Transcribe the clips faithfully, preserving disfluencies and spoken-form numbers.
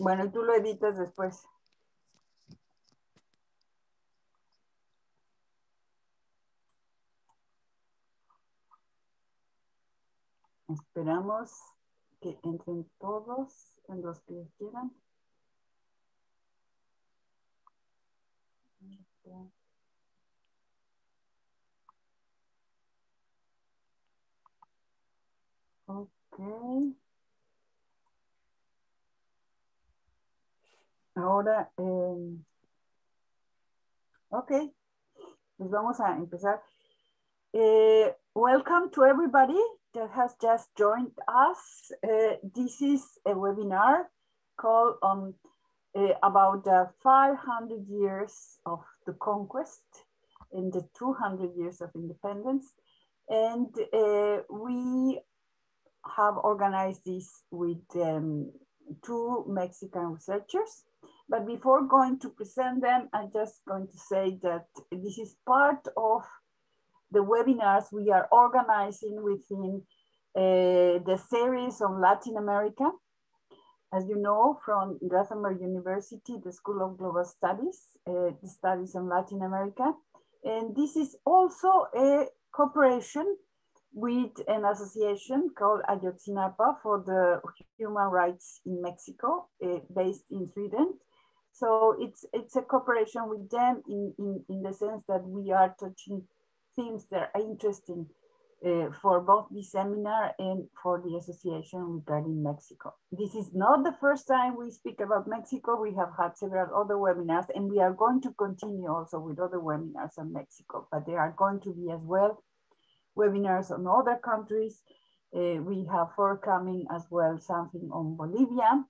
Bueno, tú lo editas después. Esperamos que entren todos, en los que quieran. Ok. Ahora, eh, ok, pues vamos a empezar. Eh, welcome to everybody that has just joined us. Uh, this is a webinar called on uh, about the five hundred years of the conquest and the two hundred years of independence. And uh, we have organized this with um, two Mexican researchers. But before going to present them, I'm just going to say that this is part of the webinars we are organizing within uh, the series on Latin America. As you know, from Gothenburg University, the School of Global Studies, uh, the studies on Latin America. And this is also a cooperation with an association called Ayotzinapa for the Human Rights in Mexico, uh, based in Sweden. So it's, it's a cooperation with them in, in, in the sense that we are touching themes that are interesting uh, for both the seminar and for the association regarding Mexico. This is not the first time we speak about Mexico. We have had several other webinars, and we are going to continue also with other webinars on Mexico, but there are going to be as well webinars on other countries. Uh, we have forthcoming as well something on Bolivia,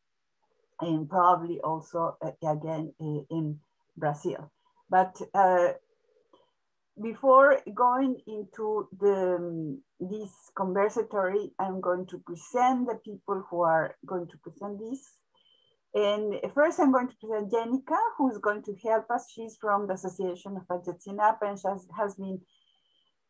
and probably also uh, again uh, in Brazil. But uh, before going into the, um, this conversatory, I'm going to present the people who are going to present this. And first I'm going to present Jenica, who's going to help us. She's from the Association of Ayotzinapa, and she has, has been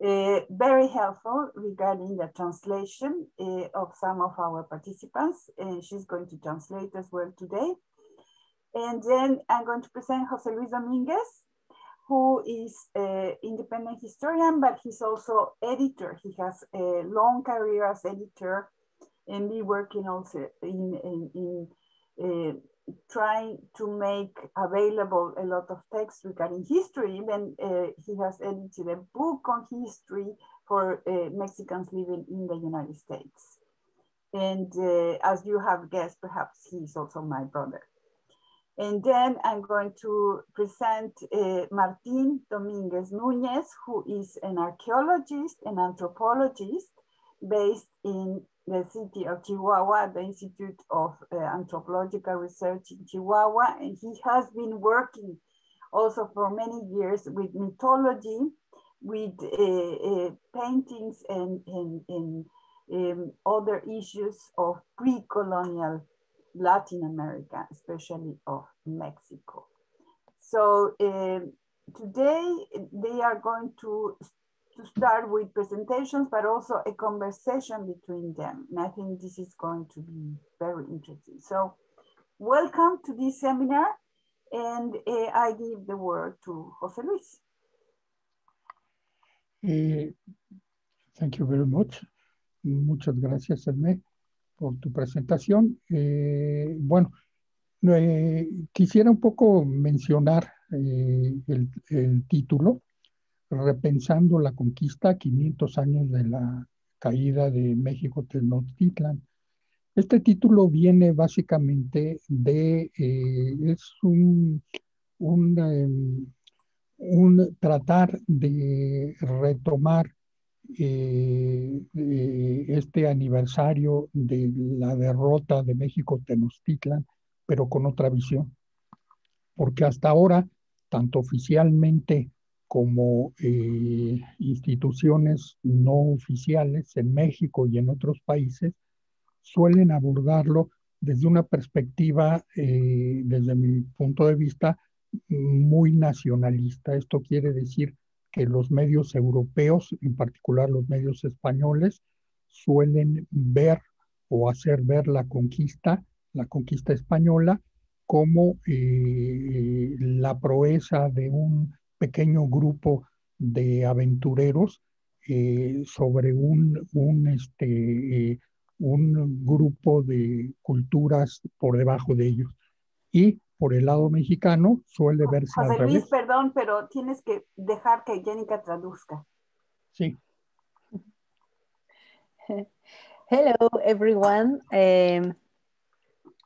Uh, very helpful regarding the translation uh, of some of our participants, and she's going to translate as well today. And then I'm going to present José Luis Domínguez, who is an independent historian, but he's also editor. He has a long career as editor and be working also in, in, in uh, trying to make available a lot of texts regarding history. Even uh, he has edited a book on history for uh, Mexicans living in the United States. And uh, as you have guessed, perhaps he's also my brother. And then I'm going to present uh, Martin Domínguez Núñez, who is an archaeologist and anthropologist based in the city of Chihuahua, the Institute of uh, Anthropological Research in Chihuahua. And he has been working also for many years with mythology, with uh, uh, paintings and, and, and um, other issues of pre-colonial Latin America, especially of Mexico. So uh, today they are going to to start with presentations, but also a conversation between them. And I think this is going to be very interesting. So welcome to this seminar. And uh, I give the word to José Luis. Eh, thank you very much. Muchas gracias, Hermé, por tu presentación. Eh, bueno, eh, quisiera un poco mencionar eh, el, el título, Repensando la conquista, quinientos años de la caída de México-Tenochtitlán. Este título viene básicamente de, eh, es un, un, eh, un tratar de retomar Eh, eh, este aniversario de la derrota de México-Tenochtitlán, pero con otra visión, porque hasta ahora, tanto oficialmente como eh, instituciones no oficiales en México y en otros países, suelen abordarlo desde una perspectiva, eh, desde mi punto de vista, muy nacionalista. Esto quiere decir que los medios europeos, en particular los medios españoles, suelen ver o hacer ver la conquista la conquista española como eh, la proeza de un pequeño grupo de aventureros eh, sobre un, un, este, eh, un grupo de culturas por debajo de ellos. Y por el lado mexicano suele verse al revés. José Luis, perdón, pero tienes que dejar que Jenica traduzca. Sí. Hello, everyone. Um,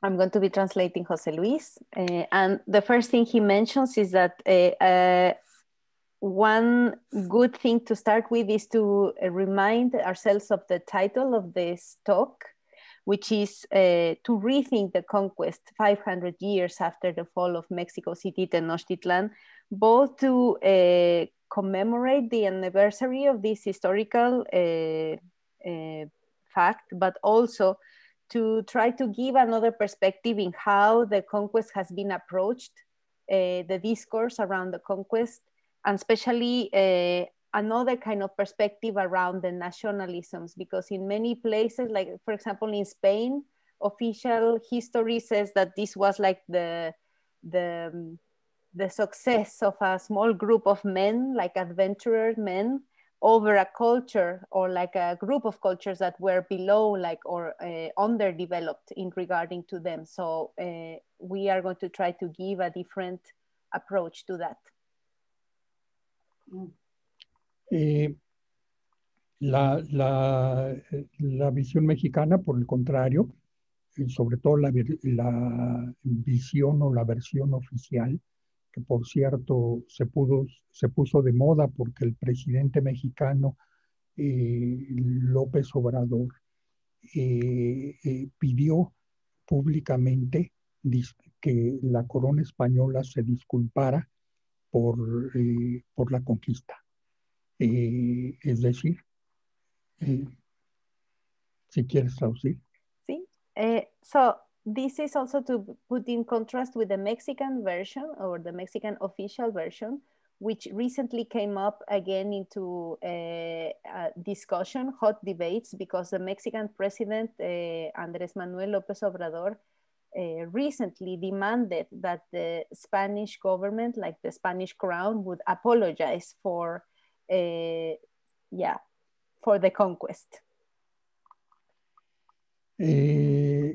I'm going to be translating José Luis. Uh, and the first thing he mentions is that uh, uh, one good thing to start with is to uh, remind ourselves of the title of this talk, which is uh, to rethink the conquest five hundred years after the fall of Mexico City, Tenochtitlan, both to uh, commemorate the anniversary of this historical uh, uh, fact, but also to try to give another perspective in how the conquest has been approached, uh, the discourse around the conquest, and especially uh, another kind of perspective around the nationalisms, because in many places, like for example in Spain, official history says that this was like the, the, the success of a small group of men, like adventurer men, over a culture or like a group of cultures that were below like or uh, underdeveloped in regarding to them. So uh, we are going to try to give a different approach to that. Eh, la, la, la visión mexicana, por el contrario, sobre todo la, la visión o la versión oficial, que por cierto se, pudo, se puso de moda porque el presidente mexicano eh, López Obrador eh, eh, pidió públicamente que la corona española se disculpara por, eh, por la conquista. Eh, es decir, eh, si quieres traducir. Sí, eh, so... This is also to put in contrast with the Mexican version or the Mexican official version, which recently came up again into a, a discussion, hot debates, because the Mexican president, uh, Andrés Manuel López Obrador, uh, recently demanded that the Spanish government, like the Spanish crown, would apologize for, uh, yeah, for the conquest. Eh...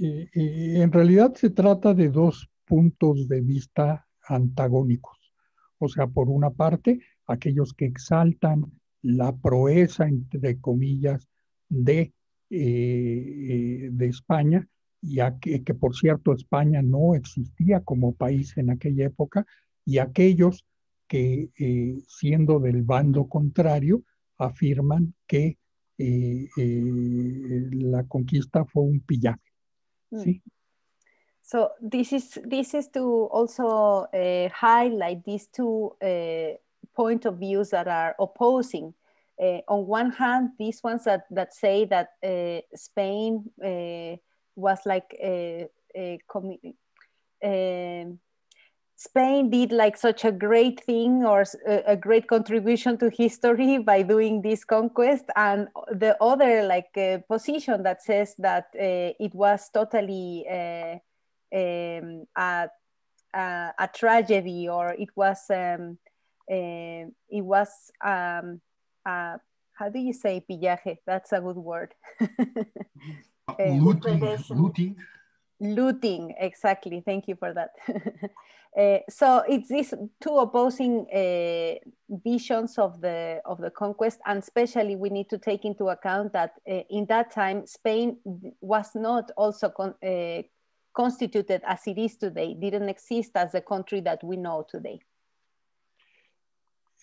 Eh, eh, en realidad se trata de dos puntos de vista antagónicos. O sea, por una parte, aquellos que exaltan la proeza, entre comillas, de, eh, de España, y que, que por cierto España no existía como país en aquella época, y aquellos que, eh, siendo del bando contrario, afirman que eh, eh, la conquista fue un pillaje. Mm. So this is this is to also uh, highlight these two uh, point of views that are opposing. Uh, on one hand, these ones that that say that uh, Spain uh, was like a, a uh, Spain did like such a great thing or a, a great contribution to history by doing this conquest, and the other like uh, position that says that uh, it was totally uh, um, a, a, a tragedy, or it was um, uh, it was um, uh, how do you say pillaje? That's a good word. uh, looting. looting. Looting, exactly. Thank you for that. uh, so it's these two opposing uh, visions of the of the conquest, and especially we need to take into account that uh, in that time Spain was not also con uh, constituted as it is today. Didn't exist as the country that we know today.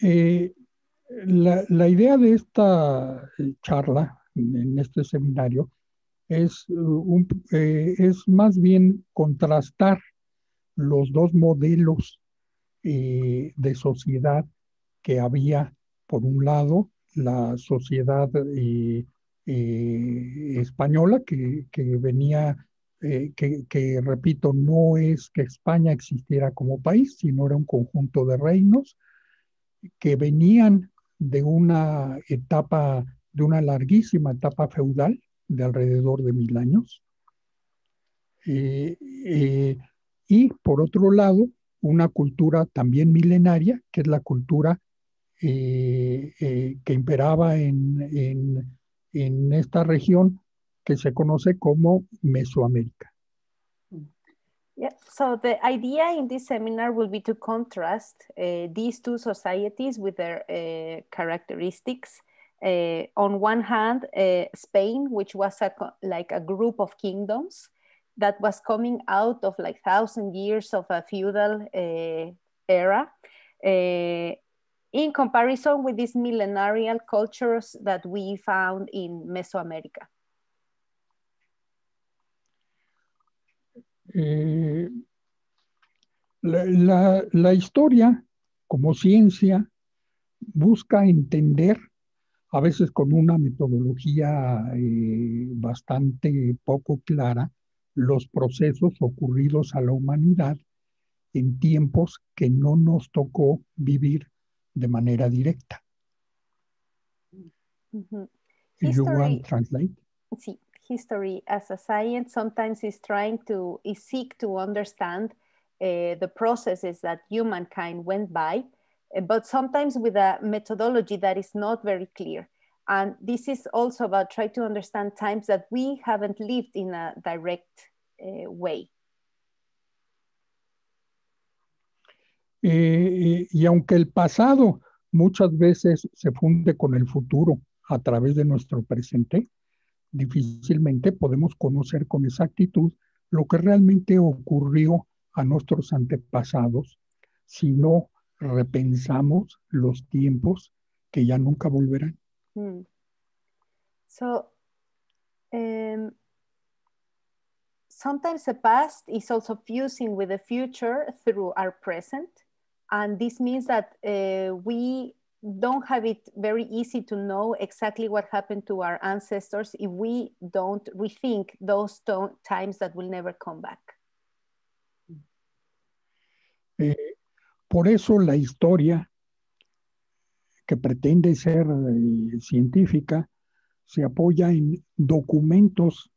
Eh, la, la idea de esta charla en este seminario Es, un, eh, es más bien contrastar los dos modelos eh, de sociedad que había. Por un lado, la sociedad eh, eh, española que, que venía, eh, que, que repito, no es que España existiera como país, sino era un conjunto de reinos que venían de una etapa, de una larguísima etapa feudal, de alrededor de mil años, Eh, eh, y por otro lado, una cultura también milenaria, que es la cultura eh, eh, que imperaba en, en, en esta región, que se conoce como Mesoamérica. Yeah. So the idea in this seminar will be to contrast uh, these two societies with their uh, characteristics. Uh, on one hand, uh, Spain, which was a, like a group of kingdoms that was coming out of like thousand years of a feudal uh, era, uh, in comparison with these millenarial cultures that we found in Mesoamerica. Eh, la, la, la historia como ciencia busca entender, a veces con una metodología eh, bastante poco clara, los procesos ocurridos a la humanidad en tiempos que no nos tocó vivir de manera directa. Mm-hmm. You want to translate? Sí. History as a science sometimes is trying to is seek to understand uh, the processes that humankind went by, but sometimes with a methodology that is not very clear. And this is also about trying to understand times that we haven't lived in a direct uh, way. Y, y aunque el pasado muchas veces se funde con el futuro a través de nuestro presente, difícilmente podemos conocer con exactitud lo que realmente ocurrió a nuestros antepasados si no repensamos los tiempos que ya nunca volverán. Hmm. So, um, sometimes the past is also fusing with the future through our present, and this means that uh, we don't have it very easy to know exactly what happened to our ancestors if we don't rethink those times that will never come back. Eh, por eso la historia, que pretende ser eh, científica, se apoya en documentos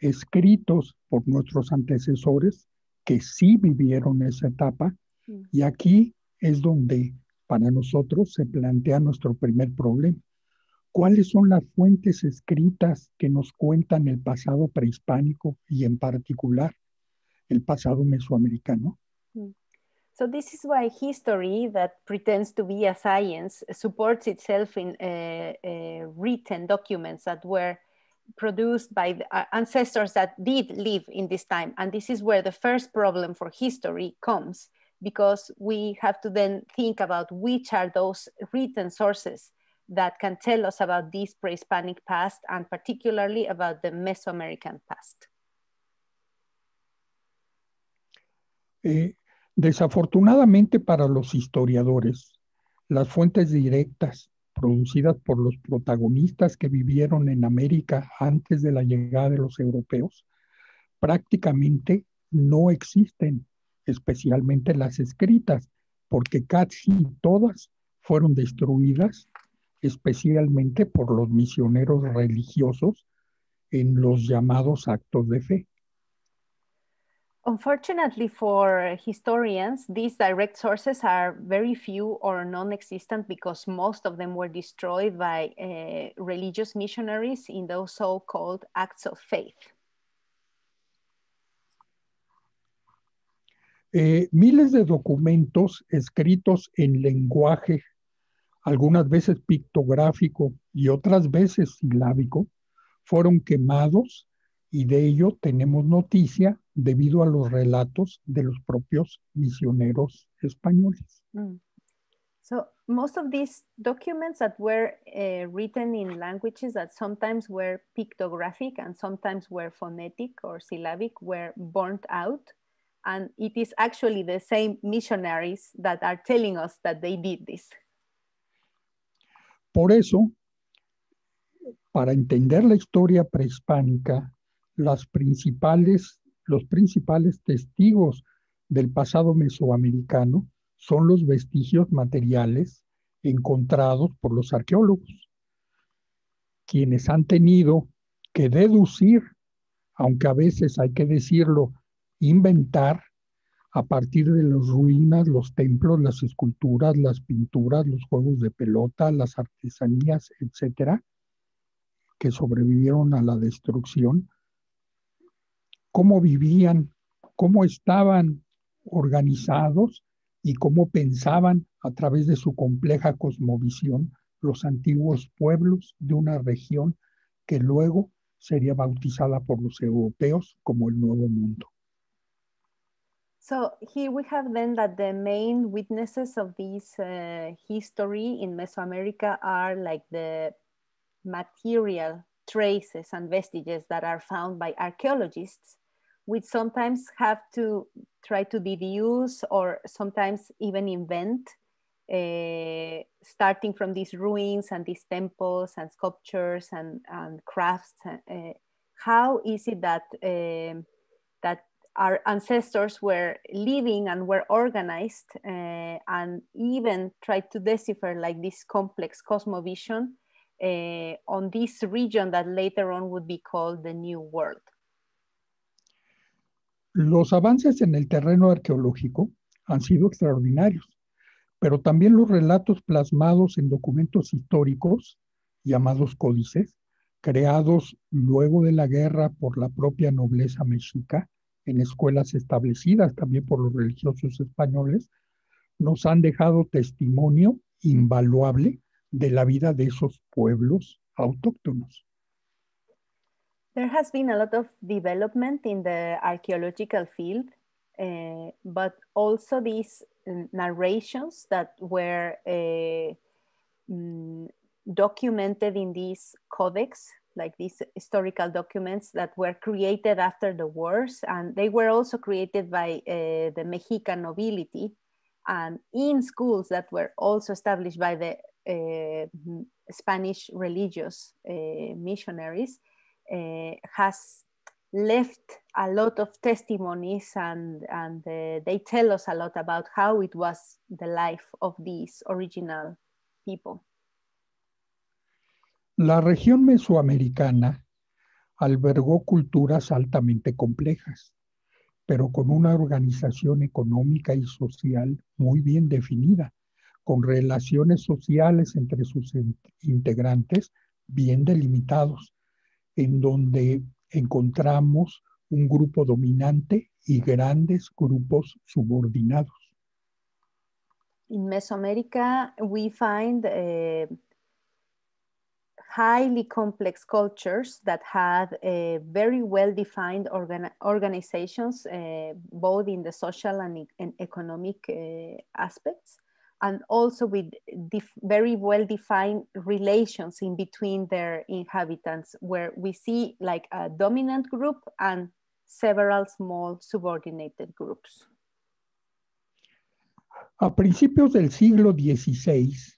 escritos por nuestros antecesores que sí vivieron esa etapa, mm. y aquí es donde para nosotros se plantea nuestro primer problema. ¿Cuáles son las fuentes escritas que nos cuentan el pasado prehispánico y en particular el pasado mesoamericano? So this is why history that pretends to be a science supports itself in uh, uh, written documents that were produced by the, uh, ancestors that did live in this time. And this is where the first problem for history comes, because we have to then think about which are those written sources that can tell us about this pre-Hispanic past and particularly about the Mesoamerican past. Eh, desafortunadamente para los historiadores, las fuentes directas producidas por los protagonistas que vivieron en América antes de la llegada de los europeos prácticamente no existen, especialmente las escritas, porque casi todas fueron destruidas, especialmente por los misioneros religiosos en los llamados actos de fe. Unfortunately for historians, these direct sources are very few or non-existent because most of them were destroyed by uh, religious missionaries in those so-called acts of faith. Eh, miles de documentos escritos en lenguaje, algunas veces pictográfico y otras veces silábico, fueron quemados y de ello tenemos noticia debido a los relatos de los propios misioneros españoles. Mm. So most of these documents that were uh, written in languages that sometimes were pictographic and sometimes were phonetic or syllabic were burnt out. And it is actually the same missionaries that are telling us that they did this. Por eso, para entender la historia prehispánica, las principales, los principales testigos del pasado mesoamericano son los vestigios materiales encontrados por los arqueólogos, quienes han tenido que deducir aunque a veces hay que decirlo, inventar a partir de las ruinas, los templos, las esculturas, las pinturas, los juegos de pelota, las artesanías, etcétera, que sobrevivieron a la destrucción, cómo vivían, cómo estaban organizados y cómo pensaban a través de su compleja cosmovisión los antiguos pueblos de una región que luego sería bautizada por los europeos como el Nuevo Mundo. So here we have then that the main witnesses of this uh, history in Mesoamerica are like the material traces and vestiges that are found by archaeologists, which sometimes have to try to deduce or sometimes even invent, uh, starting from these ruins and these temples and sculptures and, and crafts. Uh, how is it that, uh, that our ancestors were living and were organized uh, and even tried to decipher like this complex cosmovision uh, on this region that later on would be called the New World? Los avances en el terreno arqueológico han sido extraordinarios, pero también los relatos plasmados en documentos históricos, llamados códices, creados luego de la guerra por la propia nobleza mexica, en escuelas establecidas también por los religiosos españoles, nos han dejado testimonio invaluable de la vida de esos pueblos autóctonos. There has been a lot of development in the archaeological field, uh, but also these narrations that were uh, mm, documented in these codex, like these historical documents that were created after the wars, and they were also created by uh, the Mexican nobility and in schools that were also established by the uh, Spanish religious uh, missionaries. Uh, has left a lot of testimonies and, and uh, they tell us a lot about how it was the life of these original people. La región mesoamericana albergó culturas altamente complejas, pero con una organización económica y social muy bien definida, con relaciones sociales entre sus integrantes bien delimitados, en donde encontramos un grupo dominante y grandes grupos subordinados. In Mesoamerica, we find uh, highly complex cultures that had uh, very well-defined organ organizations, uh, both in the social and, e and economic uh, aspects, and also with very well-defined relations in between their inhabitants, where we see like a dominant group and several small subordinated groups. A principios del siglo dieciséis,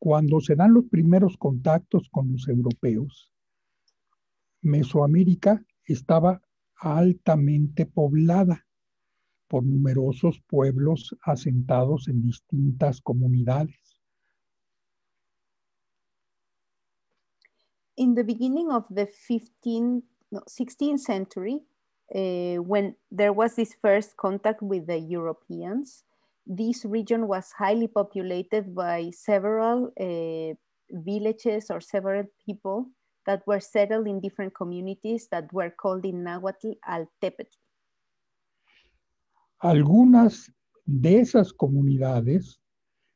cuando se dan los primeros contactos con los europeos, Mesoamérica estaba altamente poblada por numerosos pueblos asentados en distintas comunidades. In the beginning of the fifteenth, no, sixteenth century, uh, when there was this first contact with the Europeans, this region was highly populated by several uh, villages or several people that were settled in different communities that were called in Nahuatl Altepetl. Algunas de esas comunidades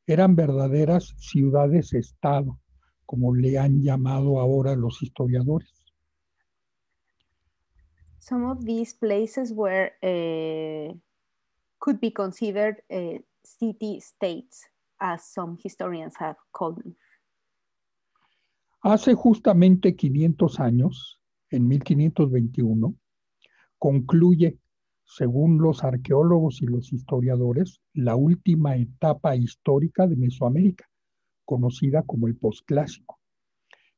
eran verdaderas ciudades-estado, como le han llamado ahora los historiadores. Some of these places were, uh, could be considered uh, city-states, as some historians have called them. Hace justamente quinientos años, en mil quinientos veintiuno, concluye, según los arqueólogos y los historiadores, la última etapa histórica de Mesoamérica, conocida como el Posclásico,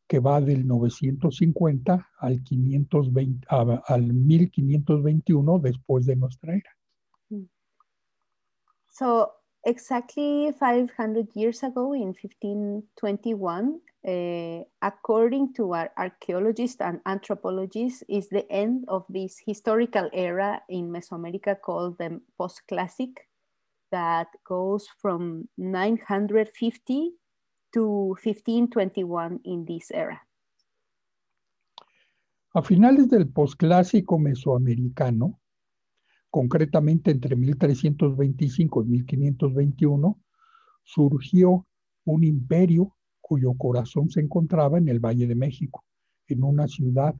que va del novecientos cincuenta al, quinientos veinte, al mil quinientos veintiuno después de nuestra era. So exactly five hundred years ago, in fifteen twenty-one, uh, according to our archaeologists and anthropologists, is the end of this historical era in Mesoamerica called the Posclásico, that goes from nine hundred fifty to fifteen twenty-one in this era. A finales del Posclásico mesoamericano, concretamente entre mil trescientos veinticinco y mil quinientos veintiuno, surgió un imperio cuyo corazón se encontraba en el Valle de México, en una ciudad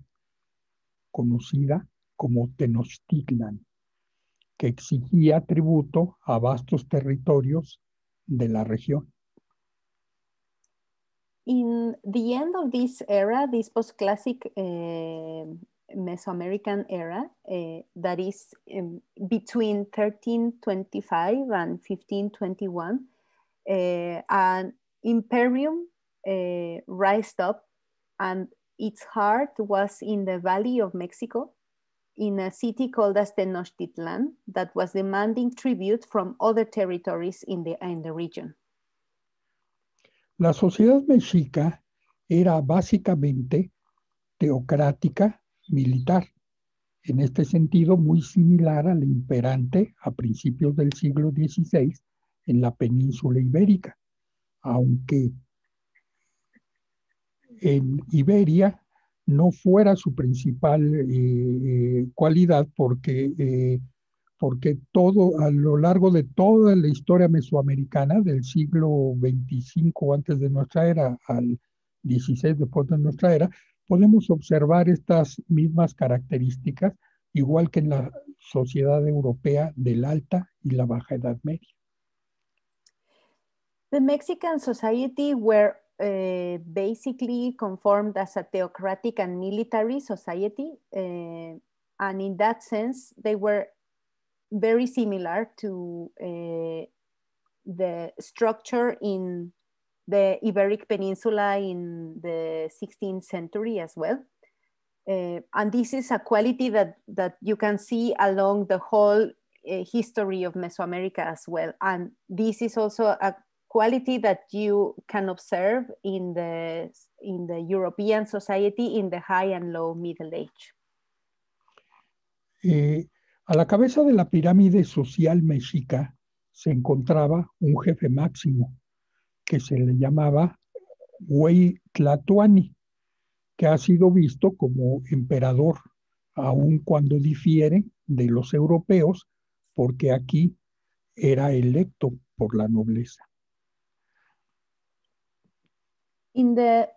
conocida como Tenochtitlán, que exigía tributo a vastos territorios de la región. In the end of this era, this post-classic uh... Mesoamerican era, uh, that is um, between thirteen twenty-five and fifteen twenty-one, uh, an imperium uh, rised up, and its heart was in the Valley of Mexico, in a city called as Tenochtitlan, that was demanding tribute from other territories in the, in the region. La sociedad mexica era básicamente teocrática, militar, en este sentido muy similar a la imperante a principios del siglo dieciséis en la península ibérica, aunque en Iberia no fuera su principal eh, cualidad, porque, eh, porque todo, a lo largo de toda la historia mesoamericana, del siglo veinticinco antes de nuestra era al dieciséis después de nuestra era, podemos observar estas mismas características, igual que en la sociedad europea de la Alta y la Baja Edad Media. The Mexican society were uh, basically conformed as a theocratic and military society, uh, and in that sense, they were very similar to uh, the structure in the Iberic Peninsula in the sixteenth century as well. Uh, and this is a quality that, that you can see along the whole uh, history of Mesoamerica as well. And this is also a quality that you can observe in the, in the European society in the high and low middle age. Eh, a la cabeza de la pirámide social mexica se encontraba un jefe máximo, que se le llamaba Huey Tlatuani, que ha sido visto como emperador, aun cuando difiere de los europeos, porque aquí era electo por la nobleza. In the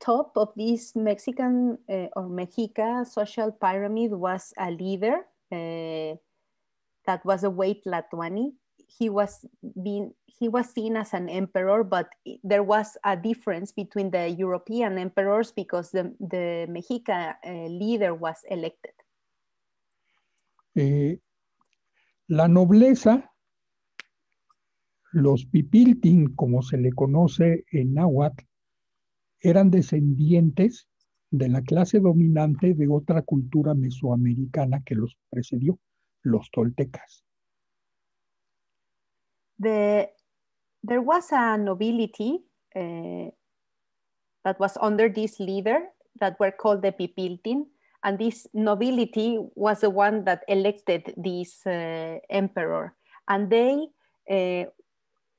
top of this Mexican uh, or Mexica social pyramid was a leader uh, that was a Huey Tlatuani. He was being, he was seen as an emperor, but there was a difference between the European emperors because the, the Mexica uh, leader was elected. Eh, la nobleza, los Pipiltin, como se le conoce en náhuatl, eran descendientes de la clase dominante de otra cultura mesoamericana que los precedió, los Toltecas. The, there was a nobility uh, that was under this leader that were called the Pipiltin, and this nobility was the one that elected this uh, emperor. And they uh,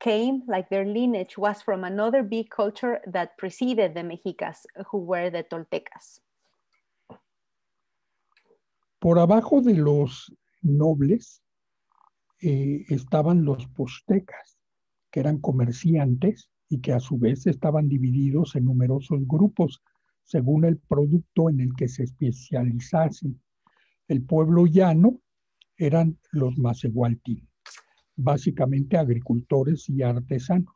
came, like their lineage was from another big culture that preceded the Mexicas, who were the Toltecas. Por abajo de los nobles, Eh, estaban los Pochtecas, que eran comerciantes y que a su vez estaban divididos en numerosos grupos según el producto en el que se especializasen. El pueblo llano eran los Macehualtín, básicamente agricultores y artesanos.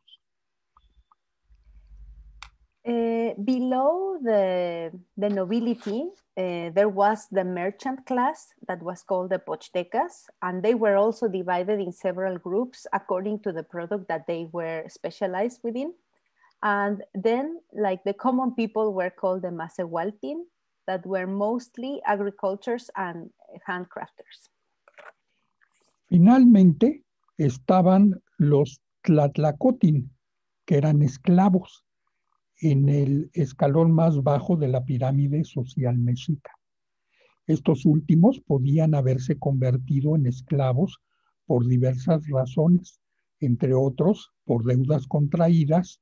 Eh, below the, the nobility, uh, there was the merchant class that was called the Pochtecas, and they were also divided in several groups according to the product that they were specialized within. And then, like the common people were called the Macehualtin, that were mostly agricultors and handcrafters. Finalmente, estaban los Tlatlacotin, que eran esclavos en el escalón más bajo de la pirámide social mexica. Estos últimos podían haberse convertido en esclavos por diversas razones, entre otros por deudas contraídas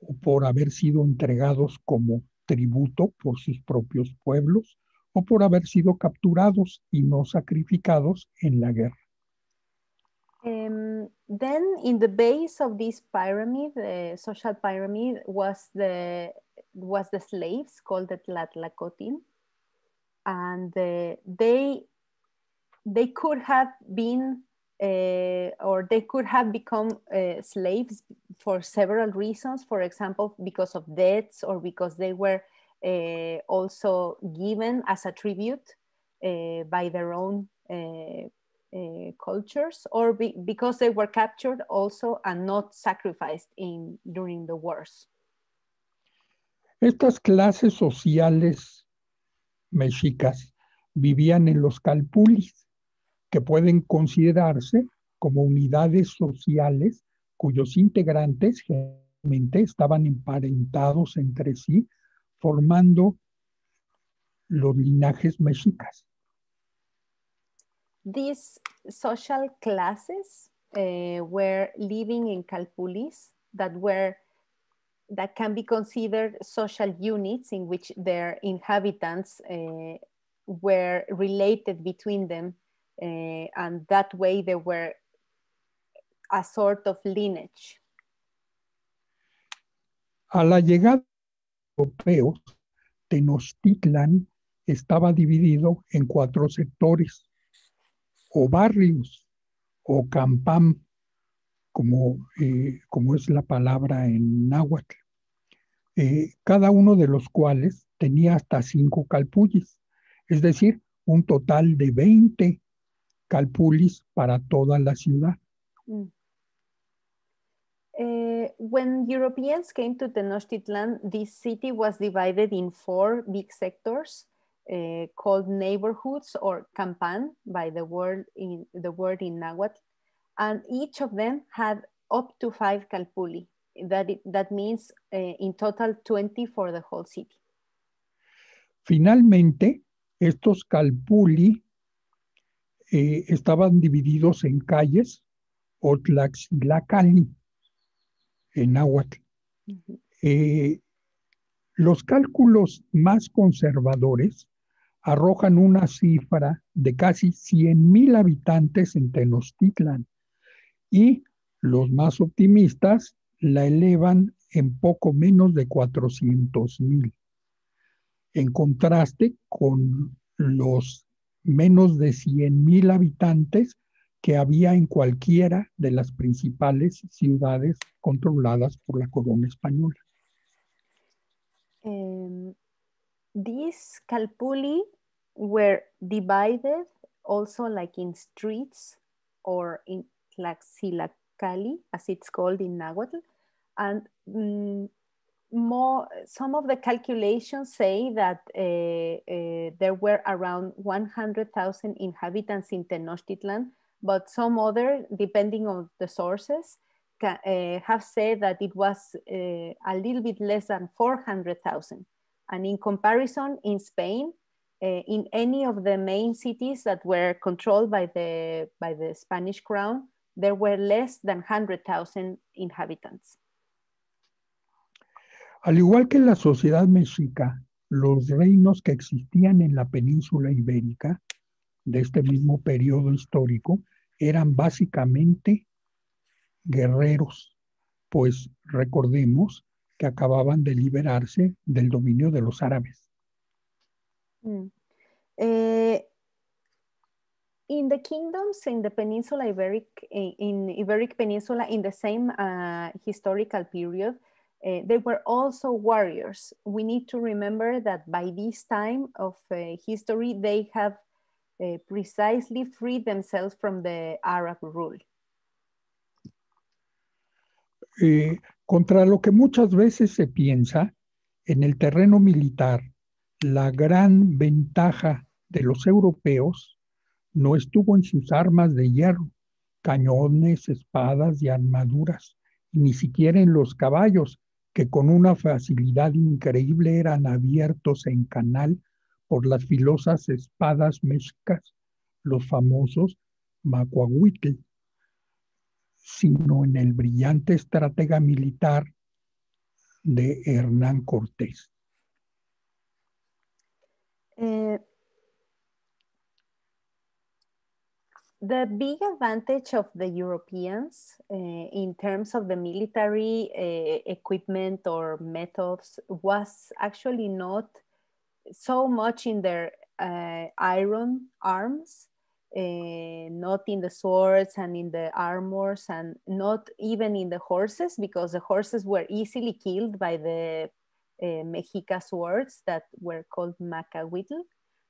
o por haber sido entregados como tributo por sus propios pueblos o por haber sido capturados y no sacrificados en la guerra. Um, then in the base of this pyramid, the social pyramid, was the, was the slaves called the Tlatlacotin. And uh, they, they could have been, uh, or they could have become uh, slaves for several reasons. For example, because of debts or because they were uh, also given as a tribute uh, by their own uh, uh, cultures, or be because they were captured also and not sacrificed in, during the wars. Estas clases sociales mexicas vivían en los calpullis, que pueden considerarse como unidades sociales cuyos integrantes generalmente estaban emparentados entre sí, formando los linajes mexicas. These social classes uh, were living in calpullis that were that can be considered social units in which their inhabitants uh, were related between them, uh, and that way they were a sort of lineage. A la llegada de los europeos, Tenochtitlán estaba dividido en cuatro sectores, o barrios, o campán, como, eh, como es la palabra en náhuatl, eh, cada uno de los cuales tenía hasta cinco calpullis, es decir, un total de veinte calpullis para toda la ciudad. Mm. Uh, when Europeans came to Tenochtitlan, this city was divided in four big sectors uh, called neighborhoods or campan by the word in, the word in náhuatl. And each of them had up to five calpulli. That, it, that means uh, in total twenty for the whole city. Finalmente, estos calpulli eh, estaban divididos en calles o tlaxcalli, en náhuatl. Uh-huh. eh, los cálculos más conservadores arrojan una cifra de casi cien mil habitantes en Tenochtitlán, y los más optimistas la elevan en poco menos de cuatrocientos mil. En contraste con los menos de cien mil habitantes que había en cualquiera de las principales ciudades controladas por la corona española. Um, these calpulli were divided also like in streets or in Tlaxcalli, as it's called in Nahuatl, and um, more. Some of the calculations say that uh, uh, there were around one hundred thousand inhabitants in Tenochtitlan, but some other, depending on the sources, ca uh, have said that it was uh, a little bit less than four hundred thousand. And in comparison, in Spain, Uh, in any of the main cities that were controlled by the, by the Spanish crown, there were less than one hundred thousand inhabitants. Al igual que la sociedad mexica, los reinos que existían en la península ibérica de este mismo periodo histórico eran básicamente guerreros, pues recordemos que acababan de liberarse del dominio de los árabes. Mm. Uh, in the kingdoms in the Peninsula Iberic, in Iberic Peninsula, in the same uh, historical period, uh, they were also warriors. We need to remember that by this time of uh, history, they have uh, precisely freed themselves from the Arab rule. Eh, contra lo que muchas veces se piensa, en el terreno militar, la gran ventaja de los europeos no estuvo en sus armas de hierro, cañones, espadas y armaduras, y ni siquiera en los caballos, que con una facilidad increíble eran abiertos en canal por las filosas espadas mexicas, los famosos Macuahuitl, sino en el brillante estratega militar de Hernán Cortés. Eh, the big advantage of the Europeans uh, in terms of the military uh, equipment or methods was actually not so much in their uh, iron arms, Uh, not in the swords and in the armors, and not even in the horses, because the horses were easily killed by the uh, Mexica swords that were called Macahuitl.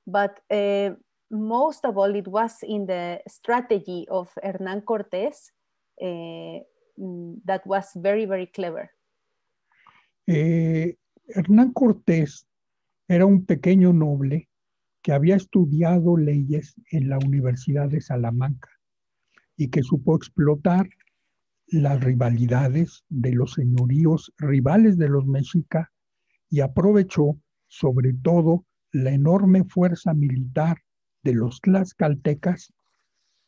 But uh, most of all, it was in the strategy of Hernán Cortés uh, that was very, very clever. Eh, Hernán Cortés era un pequeño noble que había estudiado leyes en la Universidad de Salamanca y que supo explotar las rivalidades de los señoríos rivales de los mexicas, y aprovechó sobre todo la enorme fuerza militar de los tlaxcaltecas,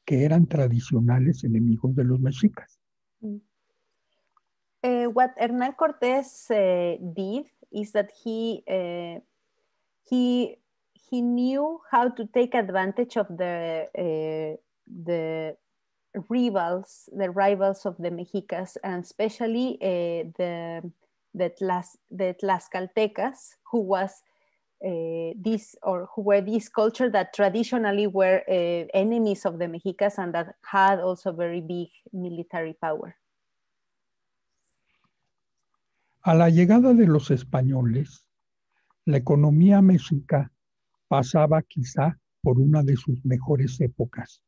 que eran tradicionales enemigos de los mexicas. Uh, what Hernán Cortés uh, did is that he, uh, he He knew how to take advantage of the uh, the rivals, the rivals of the Mexicas, and especially uh, the the, Tlax, the Tlaxcaltecas, who was uh, this or who were this culture that traditionally were uh, enemies of the Mexicas and that had also very big military power. A la llegada de los españoles, la economía mexica pasaba quizá por una de sus mejores épocas,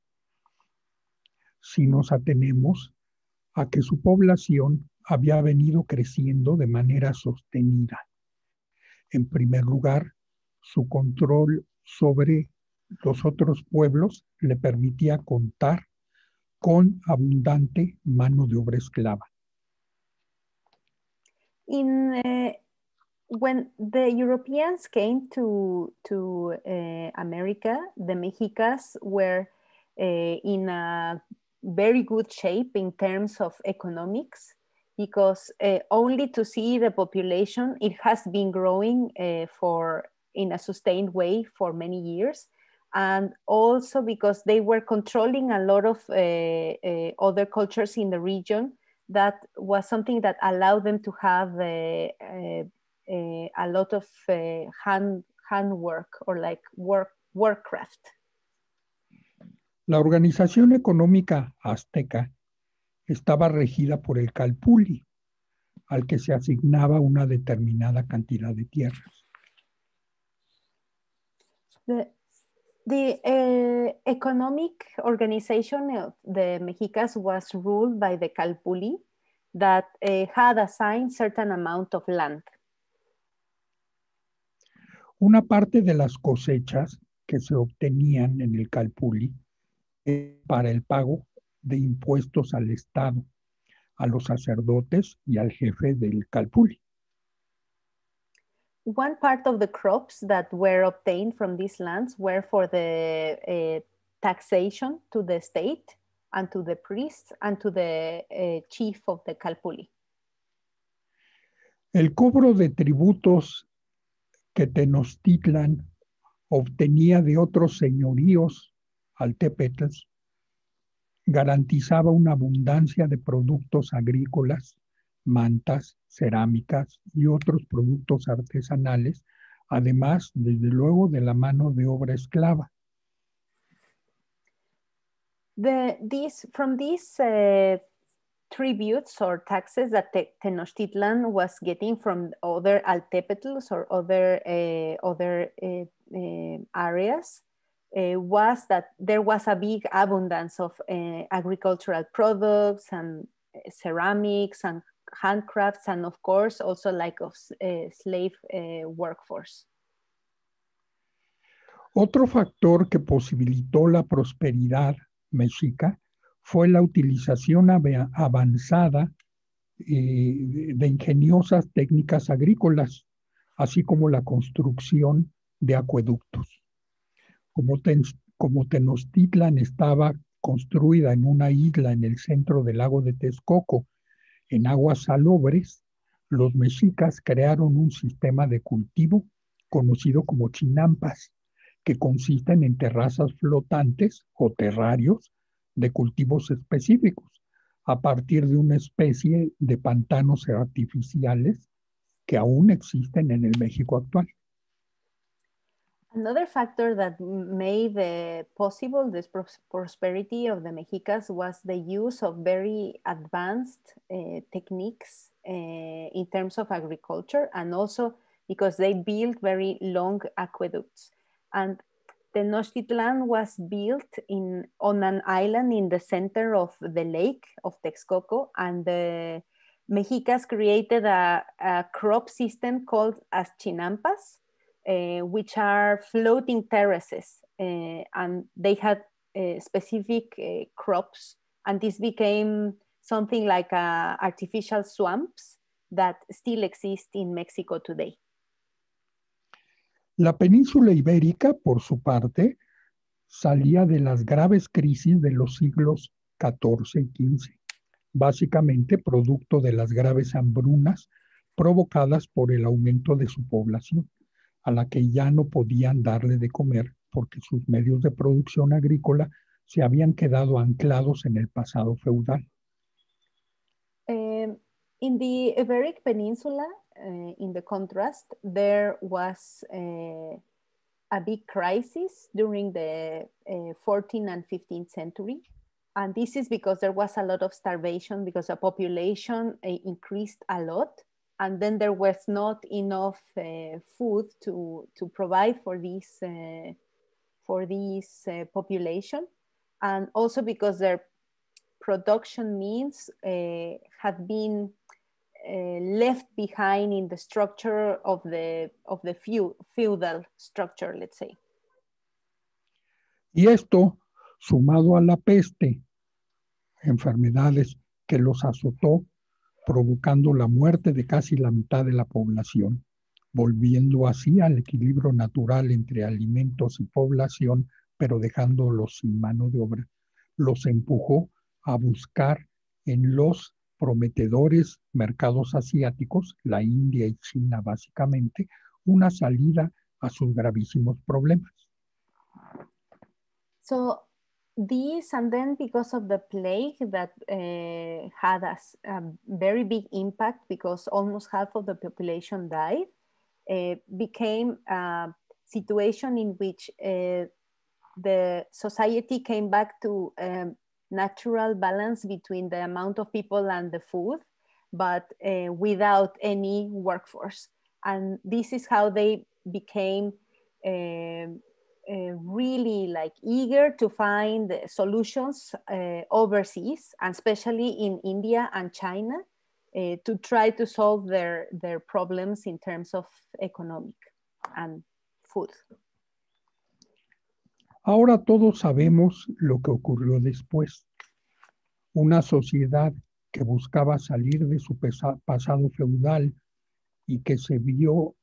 si nos atenemos a que su población había venido creciendo de manera sostenida. En primer lugar, su control sobre los otros pueblos le permitía contar con abundante mano de obra esclava. In, uh... When the Europeans came to, to uh, America, the Mexicas were uh, in a very good shape in terms of economics, because uh, only to see the population, it has been growing uh, for in a sustained way for many years. And also because they were controlling a lot of uh, uh, other cultures in the region, that was something that allowed them to have uh, uh, Uh, a lot of uh, hand, handwork or like work, workcraft. La organización económica azteca estaba regida por el Calpulli, al que se asignaba una determinada cantidad de tierras. The, the uh, economic organization of the Mexicas was ruled by the Calpulli, that uh, had assigned certain amount of land. Una parte de las cosechas que se obtenían en el Calpulli para el pago de impuestos al Estado, a los sacerdotes y al jefe del Calpulli. One part of the crops that were obtained from these lands were for the uh, taxation to the state and to the priests and to the uh, chief of the Calpulli. El cobro de tributos que Tenochtitlán obtenía de otros señoríos altepetl garantizaba una abundancia de productos agrícolas, mantas, cerámicas y otros productos artesanales, además, desde luego, de la mano de obra esclava. The, these, from these uh, tributes or taxes that Tenochtitlan was getting from other altepetls or other uh, other uh, uh, areas uh, was that there was a big abundance of uh, agricultural products and ceramics and handcrafts, and of course also like of uh, slave uh, workforce. Otro factor que posibilitó la prosperidad mexica fue la utilización avanzada eh, de ingeniosas técnicas agrícolas, así como la construcción de acueductos. Como, ten, como Tenochtitlan estaba construida en una isla en el centro del lago de Texcoco, en aguas salobres, los mexicas crearon un sistema de cultivo conocido como chinampas, que consisten en terrazas flotantes o terrarios de cultivos específicos, a partir de una especie de pantanos artificiales que aún existen en el México actual. Another factor that made uh, possible this prosperity of the Mexicas was the use of very advanced uh, techniques uh, in terms of agriculture, and also because they built very long aqueducts. And Tenochtitlan was built in, on an island in the center of the lake of Texcoco, and the Mexicas created a, a crop system called as chinampas, Uh, which are floating terraces, uh, and they had uh, specific uh, crops, and this became something like uh, artificial swamps that still exist in Mexico today. La península ibérica, por su parte, salía de las graves crisis de los siglos catorce y quince, básicamente producto de las graves hambrunas provocadas por el aumento de su población, a la que ya no podían darle de comer porque sus medios de producción agrícola se habían quedado anclados en el pasado feudal. Um, in the Iberic Peninsula, uh, in the contrast, there was uh, a big crisis during the uh, fourteenth and fifteenth century. And this is because there was a lot of starvation, because the population uh, increased a lot. And then there was not enough uh, food to, to provide for this, uh, for this uh, population. And also because their production means uh, had been uh, left behind in the structure of the, of the few, feudal structure, let's say. Y esto, sumado a la peste, enfermedades que los azotó, provocando la muerte de casi la mitad de la población, volviendo así al equilibrio natural entre alimentos y población, pero dejándolos sin mano de obra, los empujó a buscar en los prometedores mercados asiáticos, la India y China básicamente, una salida a sus gravísimos problemas. So This, and then because of the plague that uh, had a, a very big impact because almost half of the population died, uh, became a situation in which uh, the society came back to um, natural balance between the amount of people and the food, but uh, without any workforce. And this is how they became uh, Uh, really like eager to find solutions uh, overseas, and especially in India and China, uh, to try to solve their, their problems in terms of economic and food. Ahora todos sabemos lo que ocurrió después. Una sociedad que buscaba salir de su pasado feudal y que se vio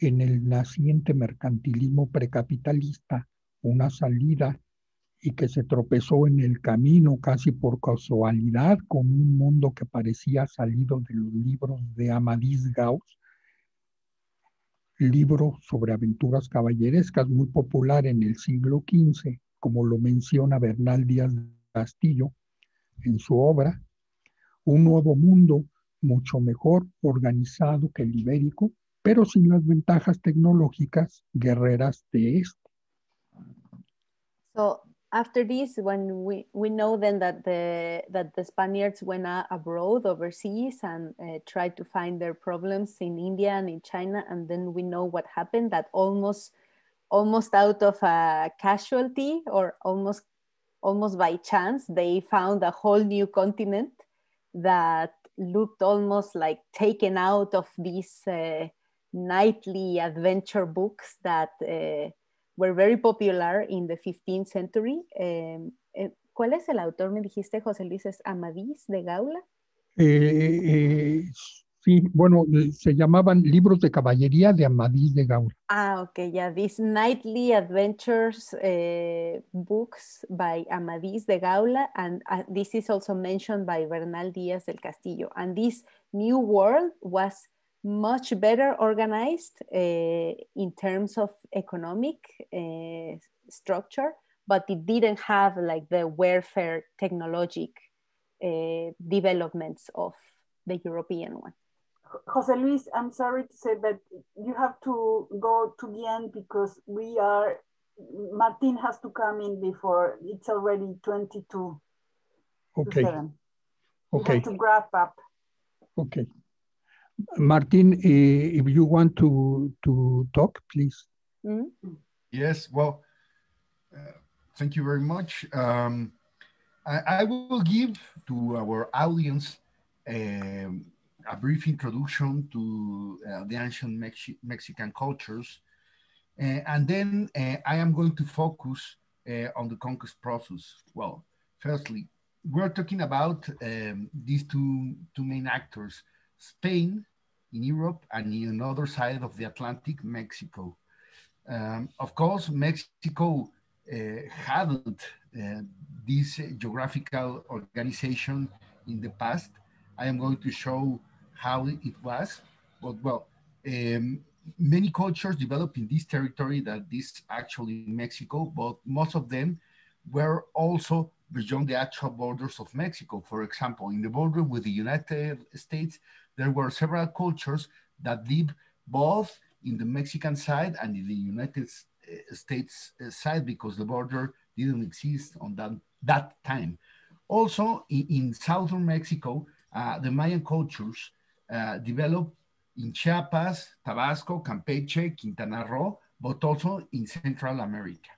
en el naciente mercantilismo precapitalista, una salida y que se tropezó en el camino casi por casualidad con un mundo que parecía salido de los libros de Amadís Gauss, libro sobre aventuras caballerescas muy popular en el siglo quince, como lo menciona Bernal Díaz del Castillo en su obra, un nuevo mundo mucho mejor organizado que el ibérico, pero sin las ventajas tecnológicas guerreras de esto. So after this, when we, we know then that the, that the Spaniards went abroad, overseas, and uh, tried to find their problems in India and in China, and then we know what happened, that almost, almost out of a casualty, or almost, almost by chance, they found a whole new continent that looked almost like taken out of these uh, nightly adventure books that uh, were very popular in the fifteenth century. Eh, eh, ¿Cuál es el autor? Me dijiste, José Luis, ¿es Amadís de Gaula? Eh, eh, sí, bueno, se llamaban libros de caballería de Amadís de Gaula. Ah, ok, ya. These Knightly Adventures eh, books by Amadís de Gaula, and uh, this is also mentioned by Bernal Díaz del Castillo. And this new world was much better organized uh, in terms of economic uh, structure, but it didn't have like the warfare technologic uh, developments of the European one. José Luis, I'm sorry to say, but you have to go to the end because we are, Martin has to come in before, it's already twenty-two. Okay. To seven. Okay. You have to wrap up. Okay. Martin, eh, if you want to, to talk, please. Mm-hmm. Yes, well, uh, thank you very much. Um, I, I will give to our audience um, a brief introduction to uh, the ancient Mex Mexican cultures. Uh, and then uh, I am going to focus uh, on the conquest process. Well, firstly, we're talking about um, these two, two main actors, Spain in Europe and in another side of the Atlantic, Mexico. Um, of course, Mexico uh, hadn't uh, this geographical organization in the past. I am going to show how it was. But well, um, many cultures developed in this territory that is actually Mexico, but most of them were also beyond the actual borders of Mexico. For example, in the border with the United States, there were several cultures that live both in the Mexican side and in the United States side because the border didn't exist on that, that time. Also, in, in southern Mexico, uh, the Mayan cultures uh, developed in Chiapas, Tabasco, Campeche, Quintana Roo, but also in Central America,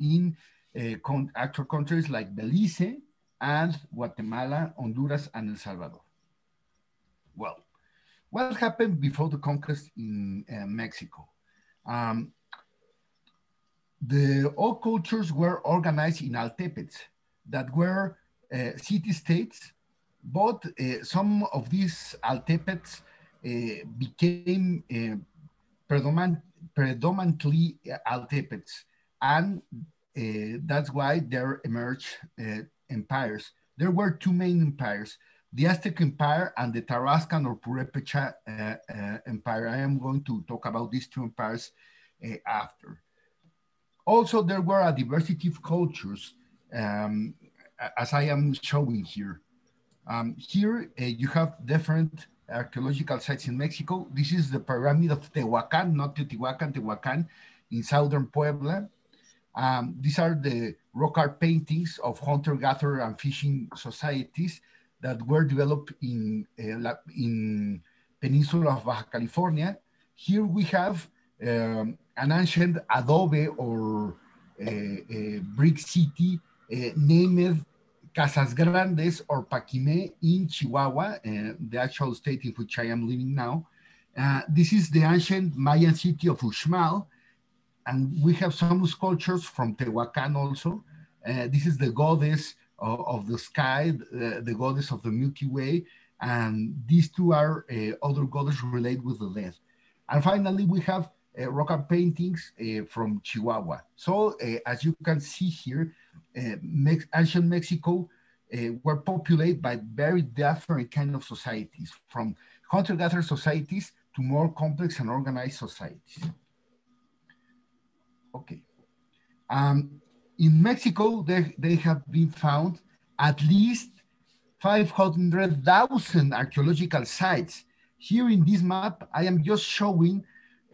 in uh, con actual countries like Belize and Guatemala, Honduras, and El Salvador. Well, what happened before the conquest in uh, Mexico? Um, the old cultures were organized in altepets that were uh, city-states, but uh, some of these altepets uh, became uh, predominant, predominantly altepets, and uh, that's why there emerged uh, empires. There were two main empires, the Aztec Empire and the Tarascan or Purépecha uh, uh, Empire. I am going to talk about these two empires uh, after. Also, there were a diversity of cultures, um, as I am showing here. Um, here, uh, you have different archaeological sites in Mexico. This is the Pyramid of Tehuacán, not Teotihuacán, Tehuacán, in southern Puebla. Um, these are the rock art paintings of hunter-gatherer and fishing societies that were developed in, uh, in Peninsula of Baja California. Here we have um, an ancient adobe or uh, uh, brick city uh, named Casas Grandes or Paquimé in Chihuahua, uh, the actual state in which I am living now. Uh, this is the ancient Mayan city of Uxmal, and we have some sculptures from Tehuacán also. Uh, this is the goddess of the sky, uh, the goddess of the Milky Way, and these two are uh, other goddesses related with the death. And finally, we have uh, rock art paintings uh, from Chihuahua. So, uh, as you can see here, uh, Mex ancient Mexico uh, were populated by very different kind of societies, from hunter-gatherer societies to more complex and organized societies. Okay. Um, In Mexico, they, they have been found at least five hundred thousand archaeological sites. Here in this map, I am just showing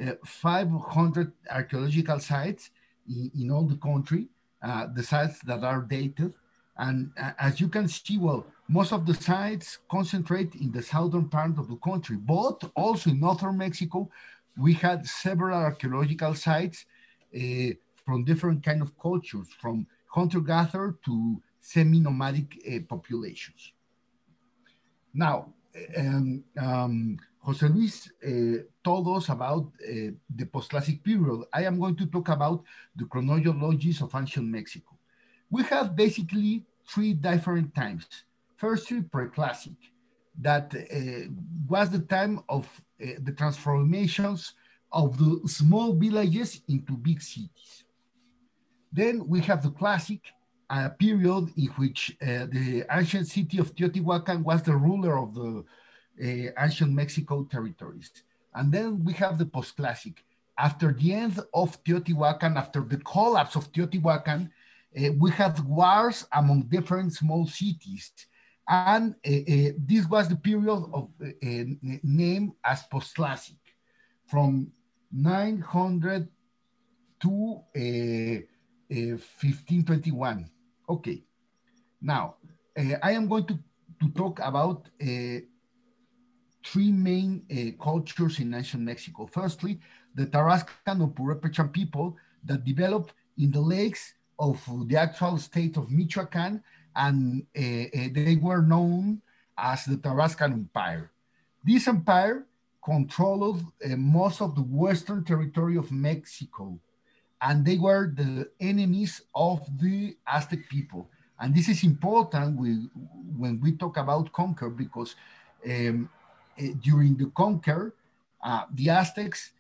uh, five hundred archaeological sites in, in all the country, uh, the sites that are dated. And uh, as you can see, well, most of the sites concentrate in the southern part of the country, but also in northern Mexico, we had several archaeological sites uh, from different kind of cultures, from hunter-gatherer to semi-nomadic uh, populations. Now, um, um, José Luis uh, told us about uh, the Postclassic period. I am going to talk about the chronologies of ancient Mexico. We have basically three different times. First, Preclassic, that uh, was the time of uh, the transformations of the small villages into big cities. Then we have the Classic, a period in which uh, the ancient city of Teotihuacán was the ruler of the Uh, ancient Mexico territories. And then we have the Postclassic. After the end of Teotihuacan, after the collapse of Teotihuacan, uh, we had wars among different small cities. And uh, uh, this was the period of uh, uh, named as Postclassic, from nine hundred to uh, uh, fifteen twenty-one. Okay, now uh, I am going to, to talk about uh, three main uh, cultures in ancient Mexico. Firstly, the Tarascan or Purépechan people that developed in the lakes of the actual state of Michoacán, and uh, uh, they were known as the Tarascan Empire. This empire controlled uh, most of the western territory of Mexico, and they were the enemies of the Aztec people. And this is important we, when we talk about conquer, because um, during the conquer, uh, the Aztecs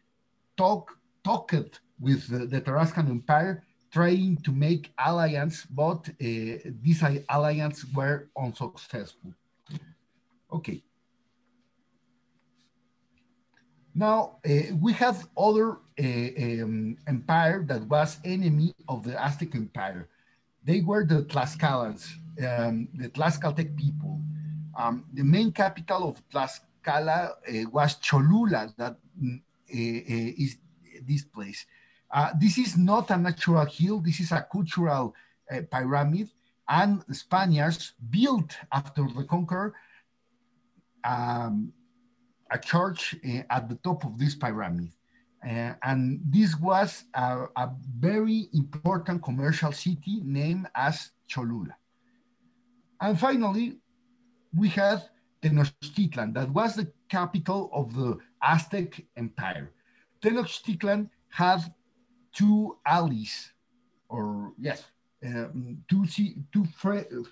talk, talked with the, the Tarascan Empire, trying to make alliance, but uh, these alliances were unsuccessful. Okay. Now, uh, we have other uh, um, empire that was enemy of the Aztec Empire. They were the Tlaxcalans, um, the Tlaxcaltec people. Um, the main capital of Tlaxcala Cala uh, was Cholula, that uh, uh, is this place. Uh, this is not a natural hill, this is a cultural uh, pyramid, and the Spaniards built after the conquer um, a church uh, at the top of this pyramid. Uh, and this was a, a very important commercial city named as Cholula. And finally, we have Tenochtitlan, that was the capital of the Aztec Empire. Tenochtitlan had two allies, or yes, um, two, two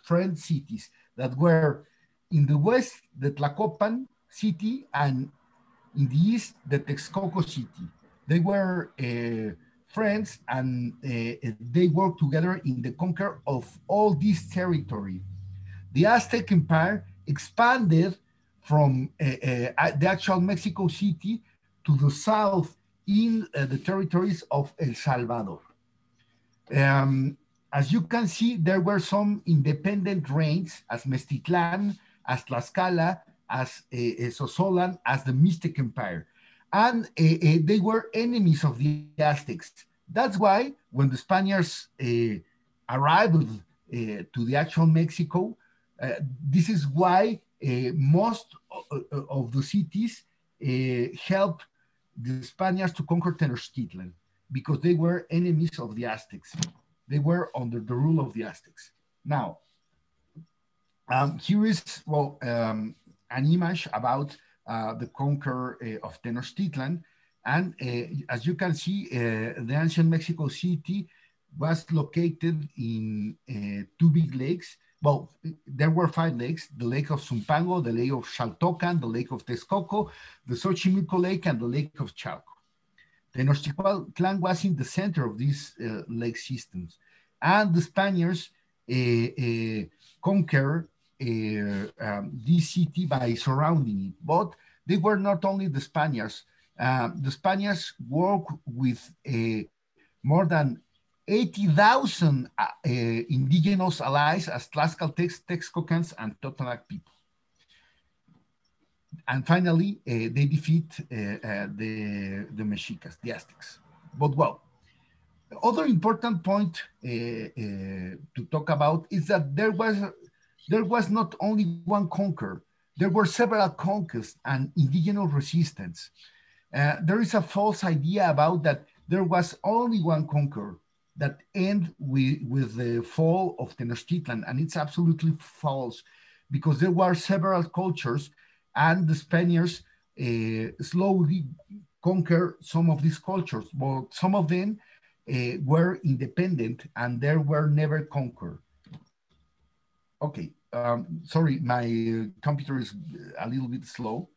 friend cities that were in the west, the Tlacopan city, and in the east, the Texcoco city. They were uh, friends, and uh, they worked together in the conquer of all this territory. The Aztec Empire expanded from uh, uh, the actual Mexico City to the south in uh, the territories of El Salvador. Um, as you can see, there were some independent reigns as Meztitlán, as Tlaxcala, as uh, Sozolan, as the Mixtec Empire. And uh, uh, they were enemies of the Aztecs. That's why when the Spaniards uh, arrived uh, to the actual Mexico, Uh, this is why uh, most of, uh, of the cities uh, helped the Spaniards to conquer Tenochtitlan, because they were enemies of the Aztecs. They were under the rule of the Aztecs. Now, um, here is well, um, an image about uh, the conquer uh, of Tenochtitlan. And uh, as you can see, uh, the ancient Mexico City was located in uh, two big lakes. Well, there were five lakes: the Lake of Zumpango, the Lake of Xaltocan, the Lake of Texcoco, the Xochimilco Lake, and the Lake of Chalco. Tenochtitlan was in the center of these uh, lake systems. And the Spaniards uh, uh, conquered uh, um, this city by surrounding it. But they were not only the Spaniards. Uh, the Spaniards worked with uh, more than eighty thousand uh, uh, indigenous allies as Tlaxcaltecs, Texcocans, and Totonac people. And finally, uh, they defeat uh, uh, the, the Mexicas, the Aztecs. But well, the other important point uh, uh, to talk about is that there was, there was not only one conqueror, there were several conquests and indigenous resistance. Uh, there is a false idea about that there was only one conqueror that end with, with the fall of Tenochtitlan, and it's absolutely false, because there were several cultures, and the Spaniards uh, slowly conquer some of these cultures, but some of them uh, were independent and they were never conquered. Okay, um, sorry, my computer is a little bit slow.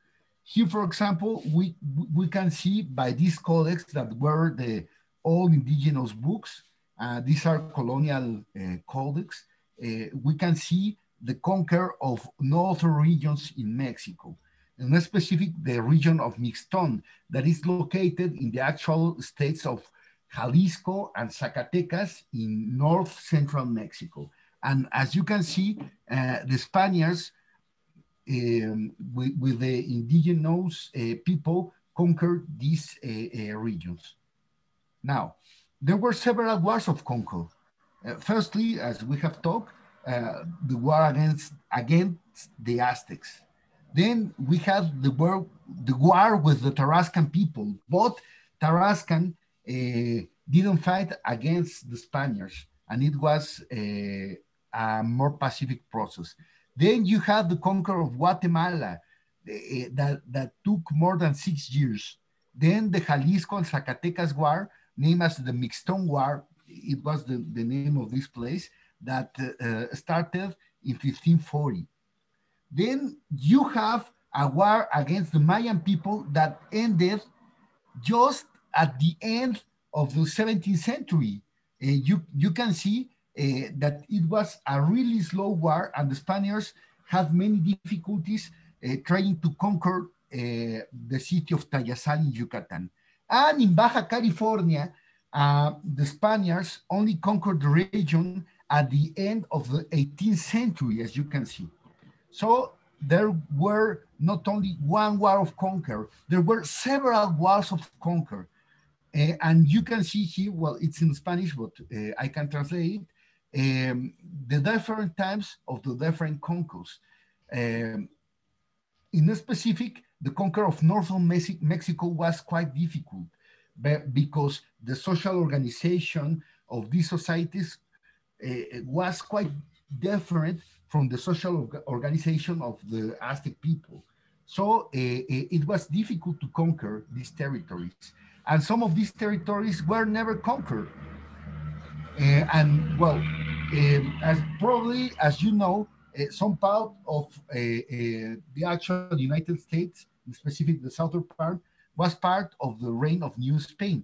Here, for example, we, we can see by these codex that were the old indigenous books. Uh, these are colonial uh, codex. Uh, we can see the conquer of northern regions in Mexico, and specific the region of Mixtón that is located in the actual states of Jalisco and Zacatecas in north central Mexico. And as you can see, uh, the Spaniards um, with, with the indigenous uh, people conquered these uh, uh, regions. Now, there were several wars of conquer. Uh, firstly, as we have talked, uh, the war against, against the Aztecs. Then we had the war, the war with the Tarascan people, but Tarascan uh, didn't fight against the Spaniards, and it was a, a more pacific process. Then you had the conquer of Guatemala uh, that, that took more than six years. Then the Jalisco and Zacatecas War, named as the Mixtón War, it was the, the name of this place, that uh, started in fifteen forty. Then you have a war against the Mayan people that ended just at the end of the seventeenth century. Uh, you, you can see uh, that it was a really slow war, and the Spaniards had many difficulties uh, trying to conquer uh, the city of Tayasal in Yucatan. And in Baja California, uh, the Spaniards only conquered the region at the end of the eighteenth century, as you can see. So there were not only one war of conquer, there were several wars of conquer. Uh, and you can see here, well, it's in Spanish, but uh, I can translate it, um, the different times of the different conquers. Um, in specific, the conquer of northern Mexico was quite difficult because the social organization of these societies uh, was quite different from the social organization of the Aztec people. So uh, it was difficult to conquer these territories. And some of these territories were never conquered. Uh, and well, um, as probably, as you know, uh, some part of uh, uh, the actual United States, specifically the southern part, was part of the reign of New Spain.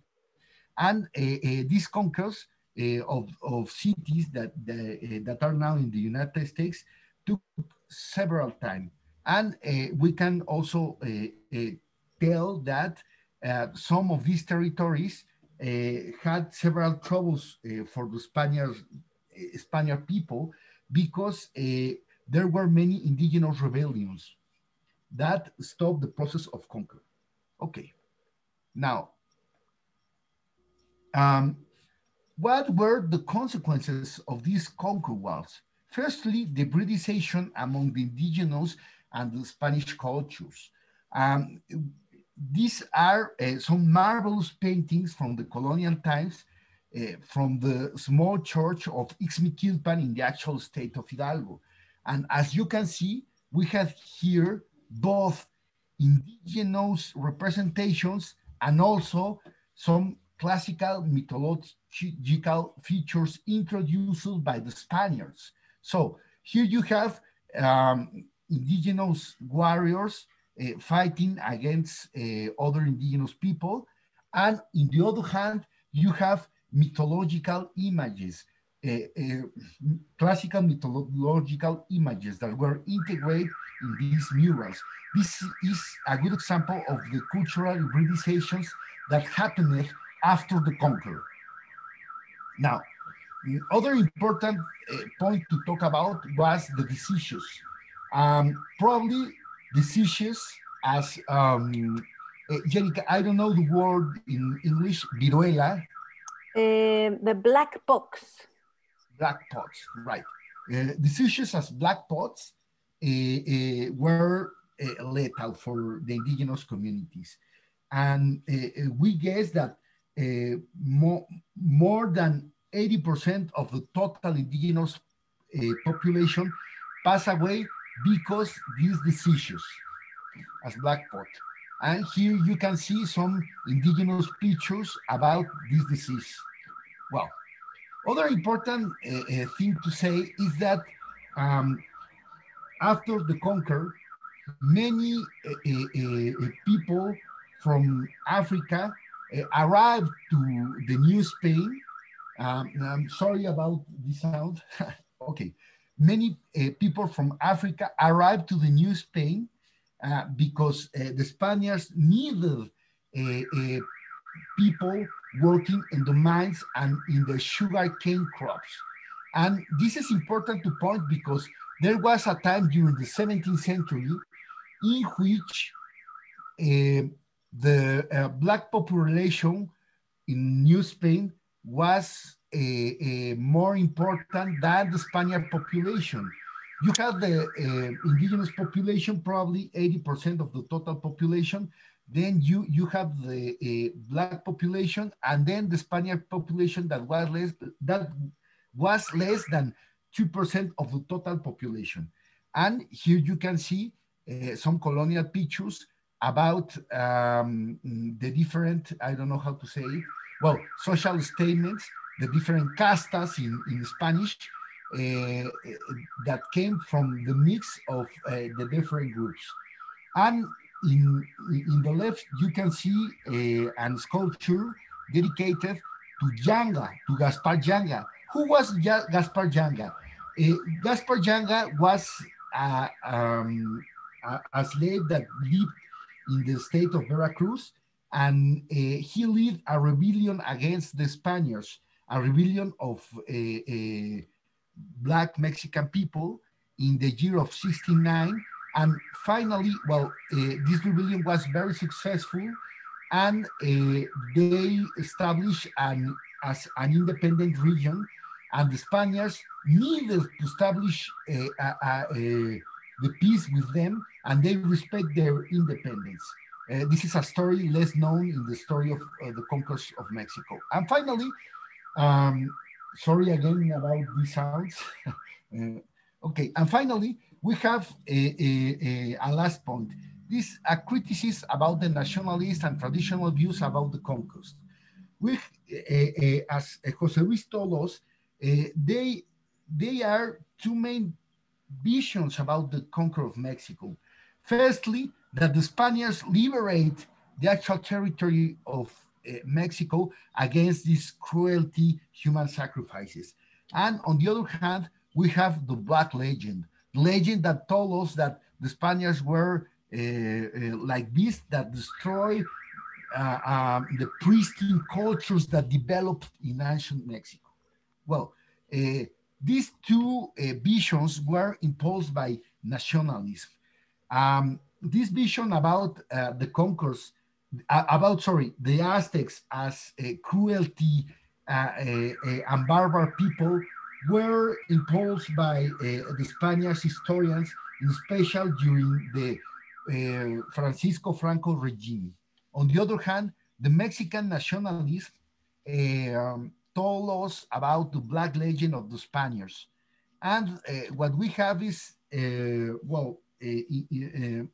And uh, uh, these conquerors Uh, of, of cities that, the, uh, that are now in the United States took several time. And uh, we can also uh, uh, tell that uh, some of these territories uh, had several troubles uh, for the Spaniard, uh, Spaniard people because uh, there were many indigenous rebellions that stopped the process of conquer. Okay, now, um, what were the consequences of these conquer wars? Firstly, the Britishization among the indigenous and the Spanish cultures. Um, these are uh, some marvelous paintings from the colonial times uh, from the small church of Ixmiquilpan in the actual state of Hidalgo. And as you can see, we have here both indigenous representations and also some classical mythological features introduced by the Spaniards. So here you have um, indigenous warriors uh, fighting against uh, other indigenous people. And in the other hand, you have mythological images, uh, uh, classical mythological images that were integrated in these murals. This is a good example of the cultural hybridizations that happened after the conquer. Now, other important uh, point to talk about was the diseases. Um, probably diseases as, um, uh, Jenica, I don't know the word in English, viruela. Uh, the black pox. Black pox, right. Uh, diseases as black pox uh, uh, were uh, lethal for the indigenous communities. And uh, we guess that Uh, more, more than eighty percent of the total indigenous uh, population pass away because these diseases as black pox. And here you can see some indigenous pictures about this disease. Well, other important uh, uh, thing to say is that um, after the conquer, many uh, uh, uh, people from Africa uh, arrived to the New Spain. Um, I'm sorry about the sound. Okay. Many uh, people from Africa arrived to the New Spain uh, because uh, the Spaniards needed uh, uh, people working in the mines and in the sugarcane crops. And this is important to point because there was a time during the seventeenth century in which uh, the uh, black population in New Spain was a, a more important than the Spanish population. You had the uh, indigenous population, probably eighty percent of the total population. Then you, you have the uh, black population, and then the Spanish population that was less, that was less than two percent of the total population. And here you can see uh, some colonial pictures about um, the different, I don't know how to say it, well, social statements, the different castas in, in Spanish uh, that came from the mix of uh, the different groups. And in, in the left, you can see uh, a sculpture dedicated to Yanga, to Gaspar Yanga. Who was ja Gaspar Yanga? Uh, Gaspar Yanga was a, um, a, a slave that lived in the state of Veracruz, and uh, he led a rebellion against the Spaniards, a rebellion of uh, uh, black Mexican people in the year of sixty-nine. And finally, well, uh, this rebellion was very successful, and uh, they established an, as an independent region, and the Spaniards needed to establish a, a, a, a, the peace with them, and they respect their independence. Uh, this is a story less known in the story of uh, the conquest of Mexico. And finally, um, sorry again about these sounds. uh, okay, and finally, we have a, a, a, a last point. This a criticism about the nationalist and traditional views about the conquest. We, a, a, as José Luis told us, a, they, they are two main visions about the conquer of Mexico. Firstly, that the Spaniards liberate the actual territory of uh, Mexico against this cruelty, human sacrifices. And on the other hand, we have the Black legend, the legend that told us that the Spaniards were uh, uh, like beasts that destroy uh, uh, the pristine cultures that developed in ancient Mexico. Well, uh, these two uh, visions were imposed by nationalism. Um, This vision about uh, the conquerors, uh, about, sorry, the Aztecs as a cruelty uh, a, a, and barbar people were imposed by uh, the Spanish historians, especially during the uh, Francisco Franco regime. On the other hand, the Mexican nationalists uh, um, told us about the Black legend of the Spaniards. And uh, what we have is, uh, well, uh, uh,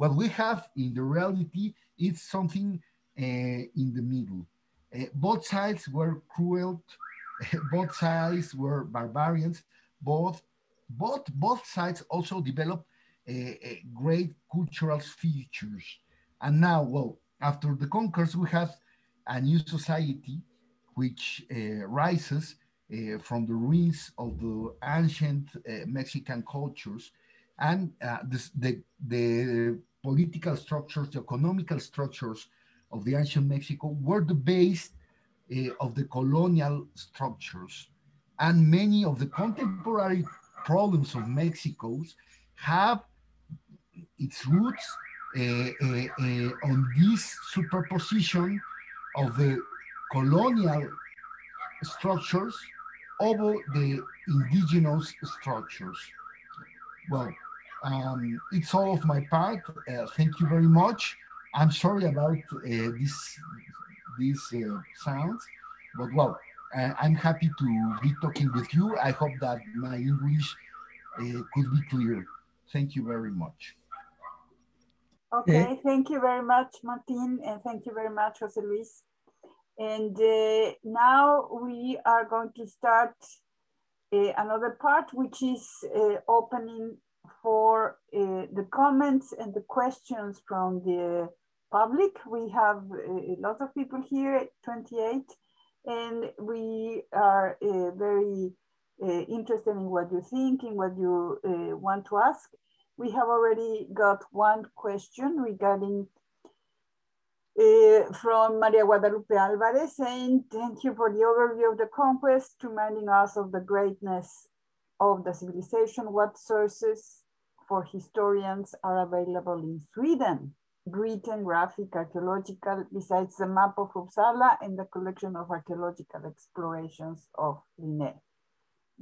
what we have in the reality is something uh, in the middle. Uh, both sides were cruel, both sides were barbarians, both, both, both sides also developed uh, great cultural features. And now, well, after the conquest, we have a new society which uh, rises uh, from the ruins of the ancient uh, Mexican cultures, and uh, this, the, the political structures, the economical structures of the ancient Mexico were the base uh, of the colonial structures. And many of the contemporary problems of Mexico have its roots uh, uh, uh, on this superposition of the colonial structures over the indigenous structures. Well, Um, it's all of my part. Uh, thank you very much. I'm sorry about uh, this this uh, sound, but well, uh, I'm happy to be talking with you. I hope that my English uh, could be clear. Thank you very much. Okay, eh? Thank you very much, Martin, and thank you very much, José Luis. And uh, now we are going to start uh, another part, which is uh, opening for uh, the comments and the questions from the public. We have a lot of people here, twenty-eight, and we are uh, very uh, interested in what you think, in what you uh, want to ask. We have already got one question regarding uh, from Maria Guadalupe Alvarez, saying, thank you for the overview of the conquest, reminding us of the greatness of the civilization. What sources for historians are available in Sweden? Written, graphic, archaeological, besides the map of Uppsala and the collection of archaeological explorations of Linné.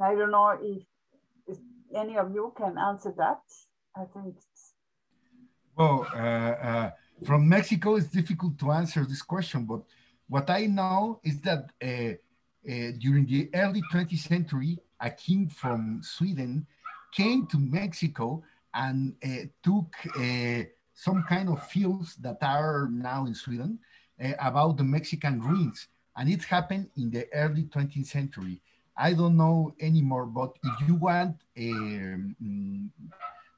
I don't know if, if any of you can answer that. I think it's... Well, uh, uh, from Mexico, it's difficult to answer this question, but what I know is that uh, uh, during the early twentieth century, a king from Sweden came to Mexico and uh, took uh, some kind of fields that are now in Sweden uh, about the Mexican ruins. And it happened in the early twentieth century. I don't know anymore, but if you want um,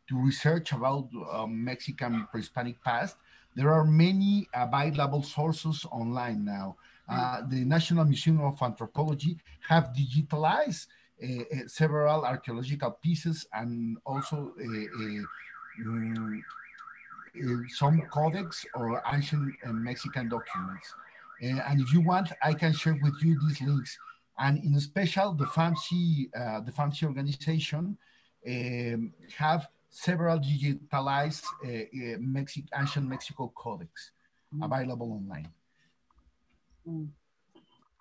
to research about uh, Mexican pre-Hispanic past, there are many available sources online now. Uh, the National Museum of Anthropology have digitalized uh, uh, several archaeological pieces and also uh, uh, um, Uh, some codex or ancient uh, Mexican documents. Uh, and if you want, I can share with you these links. And in special, the FAMSI, uh, the FAMSI organization um, have several digitalized uh, uh, Mexi ancient Mexico codex mm. available online. Mm.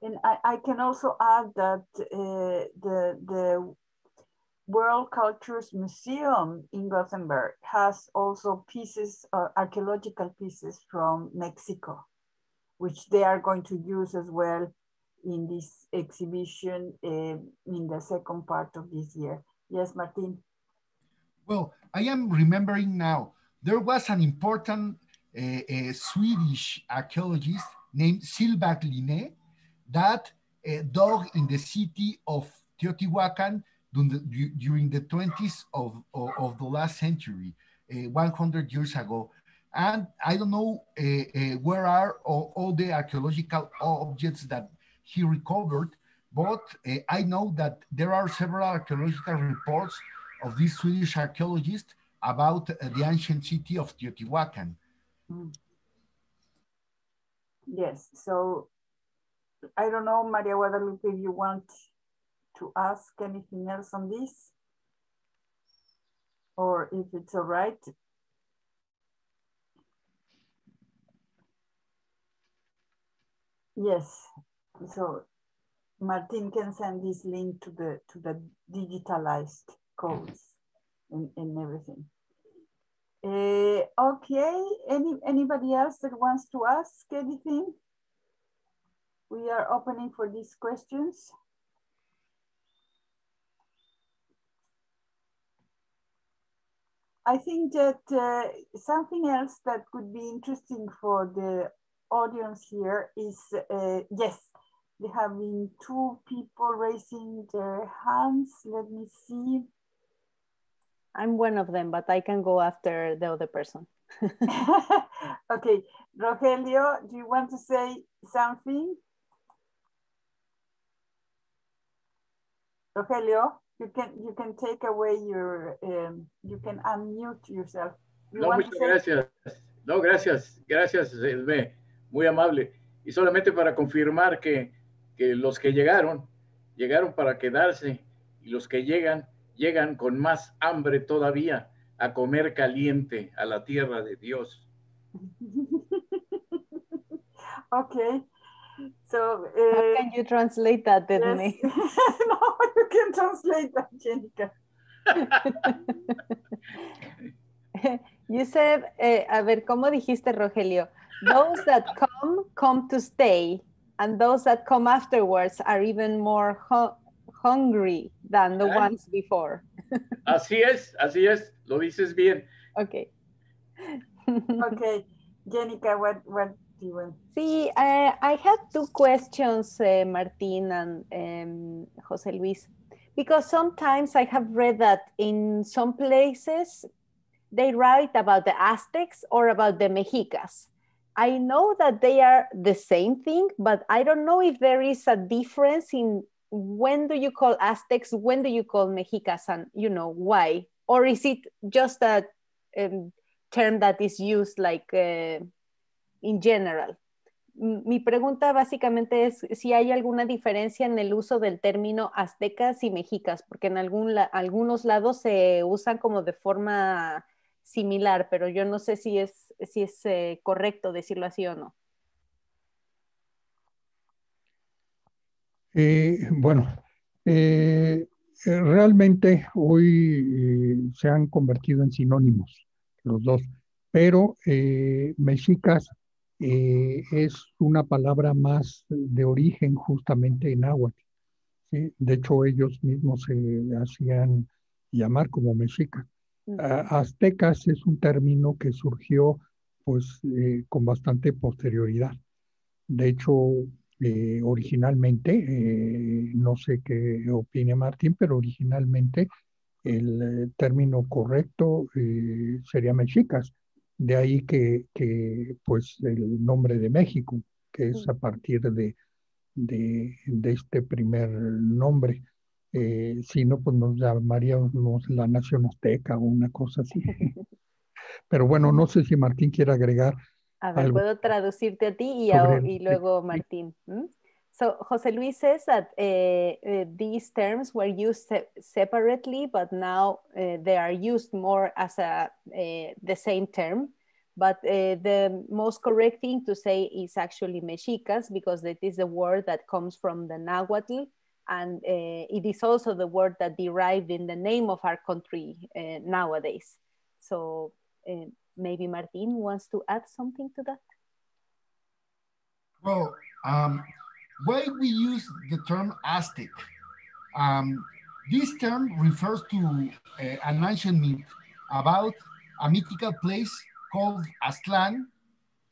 And I, I can also add that uh, the, the World Cultures Museum in Gothenburg has also pieces, uh, archaeological pieces from Mexico, which they are going to use as well in this exhibition uh, in the second part of this year. Yes, Martin. Well, I am remembering now, there was an important uh, uh, Swedish archaeologist named Silvak Linné that uh, dug in the city of Teotihuacan during the twenties of, of, of the last century, uh, one hundred years ago. And I don't know uh, uh, where are all, all the archaeological objects that he recovered, but uh, I know that there are several archaeological reports of this Swedish archaeologist about uh, the ancient city of Teotihuacan. Mm. Yes, so I don't know, Maria Guadalupe, if you want to ask anything else on this, or if it's all right. Yes, so Martin can send this link to the to the digitalized codes and, and everything. Uh, okay, any anybody else that wants to ask anything? We are opening for these questions. I think that uh, something else that could be interesting for the audience here is, uh, yes, there have been two people raising their hands. Let me see. I'm one of them, but I can go after the other person. Okay, Rogelio, do you want to say something? Rogelio? You can, you can take away your, um, you can unmute yourself. You no, muchas gracias. No, gracias. Gracias, Elbe. Muy amable. Y solamente para confirmar que, que los que llegaron, llegaron para quedarse. Y los que llegan, llegan con más hambre todavía a comer caliente a la tierra de Dios. Okay. So, uh, how can you translate that, didn't yes. No, you can translate that, Jenica. You said, eh, a ver, ¿cómo dijiste, Rogelio? Those that come, come to stay, and those that come afterwards are even more hu hungry than the ah, ones before. Así es, así es, lo dices bien. Okay. Okay, Jenica, what, what do you want? Sí, uh, I have two questions, uh, Martin and um, José Luis, because sometimes I have read that in some places they write about the Aztecs or about the Mexicas. I know that they are the same thing, but I don't know if there is a difference in when do you call Aztecs, when do you call Mexicas, and you know why? Or is it just a um, term that is used like uh, in general? Mi pregunta básicamente es si hay alguna diferencia en el uso del término aztecas y mexicas, porque en algún la, algunos lados se usan como de forma similar, pero yo no sé si es, si es eh, correcto decirlo así o no. Eh, bueno, eh, realmente hoy eh, se han convertido en sinónimos los dos, pero eh, mexicas eh, es una palabra más de origen justamente en náhuatl, ¿sí? De hecho, ellos mismos se hacían llamar como mexicas. Aztecas es un término que surgió pues eh, con bastante posterioridad. De hecho, eh, originalmente, eh, no sé qué opine Martín, pero originalmente el término correcto eh, sería mexicas. De ahí que, que pues el nombre de México, que es a partir de, de, de este primer nombre. Eh, si no, pues nos llamaríamos la nación azteca o una cosa así. Pero bueno, no sé si Martín quiere agregar. A ver, algo. Puedo traducirte a ti y, a, y luego Martín. ¿Mm? So, José Luis says that uh, uh, these terms were used se separately, but now uh, they are used more as a, uh, the same term. But uh, the most correct thing to say is actually mexicas, because that is the word that comes from the Nahuatl. And uh, it is also the word that derived in the name of our country uh, nowadays. So uh, maybe Martin wants to add something to that? Well, um, why we use the term Aztec? Um, this term refers to uh, an ancient myth about a mythical place called Aztlan,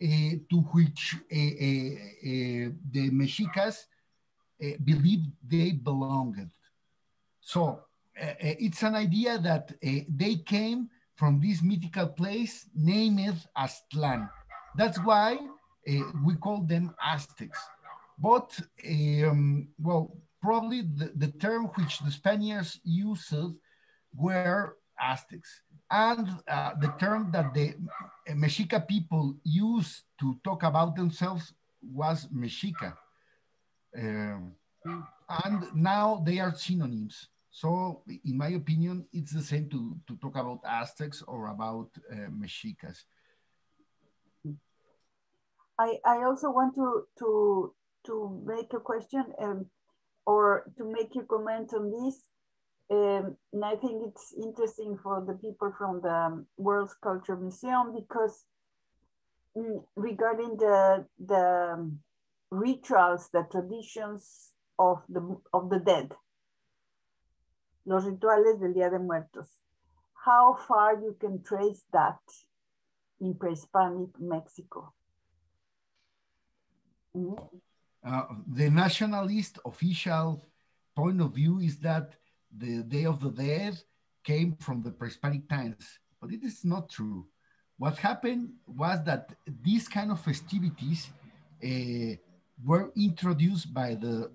uh, to which uh, uh, uh, the Mexicas Uh, believe they belonged. So uh, uh, it's an idea that uh, they came from this mythical place named Aztlan. That's why uh, we call them Aztecs. But, um, well, probably the, the term which the Spaniards used were Aztecs. And uh, the term that the Mexica people used to talk about themselves was Mexica. Um, and now they are synonyms. So in my opinion, it's the same to, to talk about Aztecs or about uh, Mexicas. I, I also want to, to, to make a question um, or to make a comment on this. Um, and I think it's interesting for the people from the World Culture Museum, because mm, regarding the, the rituals, the traditions of the, of the dead, los rituales del Día de Muertos. How far you can trace that in pre-Hispanic Mexico? Mm-hmm. uh, the nationalist official point of view is that the Day of the Dead came from the pre-Hispanic times, but it is not true. What happened was that these kind of festivities uh, were introduced by the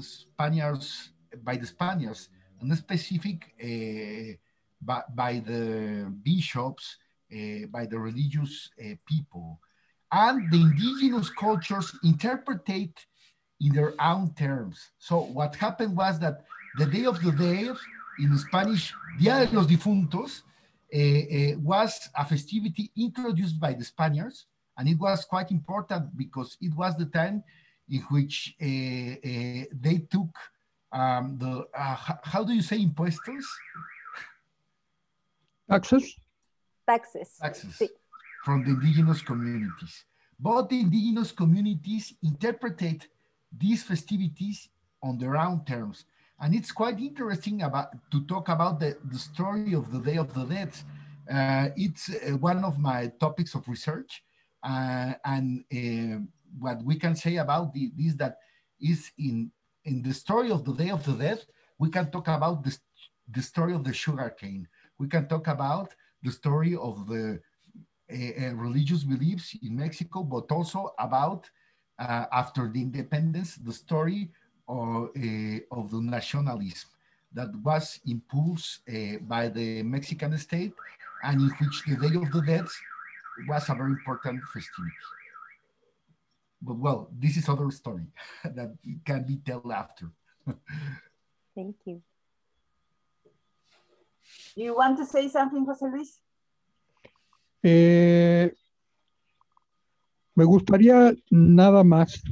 Spaniards, by the Spaniards, and specific uh, by, by the bishops, uh, by the religious uh, people, and the indigenous cultures interpreted in their own terms. So what happened was that the Day of the Dead, in Spanish, Día de los Difuntos, uh, uh, was a festivity introduced by the Spaniards. And it was quite important because it was the time in which uh, uh, they took um, the, uh, how do you say impuestos? Taxes? Taxes. Taxes sí. From the indigenous communities. But the indigenous communities interpreted these festivities on their own terms. And it's quite interesting about, to talk about the, the story of the Day of the Dead, Uh, it's uh, one of my topics of research, uh, and uh, what we can say about the, this that is in, in the story of the Day of the Dead, we can talk about the, the story of the sugarcane. We can talk about the story of the uh, uh, religious beliefs in Mexico, but also about, uh, after the independence, the story or, uh, of the nationalism that was impulsed uh, by the Mexican state, and in which the Day of the Dead was a very important festivity. But well, this is another story that can be told after. Thank you. Do you want to say something, José Luis? Eh, me gustaría nada más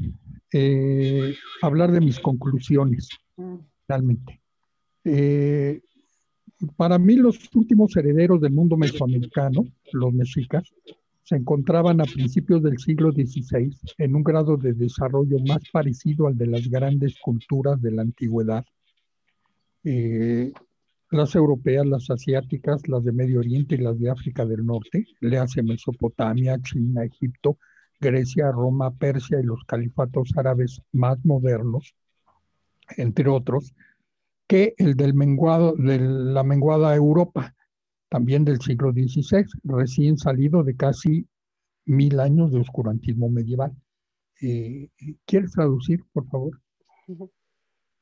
eh, hablar de mis conclusiones, mm. realmente. Eh, para mí los últimos herederos del mundo mesoamericano, los mexicas, se encontraban a principios del siglo dieciséis en un grado de desarrollo más parecido al de las grandes culturas de la antigüedad, eh, las europeas, las asiáticas, las de Medio Oriente y las de África del Norte, le hace Mesopotamia, China, Egipto, Grecia, Roma, Persia y los califatos árabes más modernos, entre otros, que el del menguado, de la menguada Europa, también del siglo dieciséis, recién salido de casi mil años de oscurantismo medieval. Eh, ¿Quieres traducir, por favor?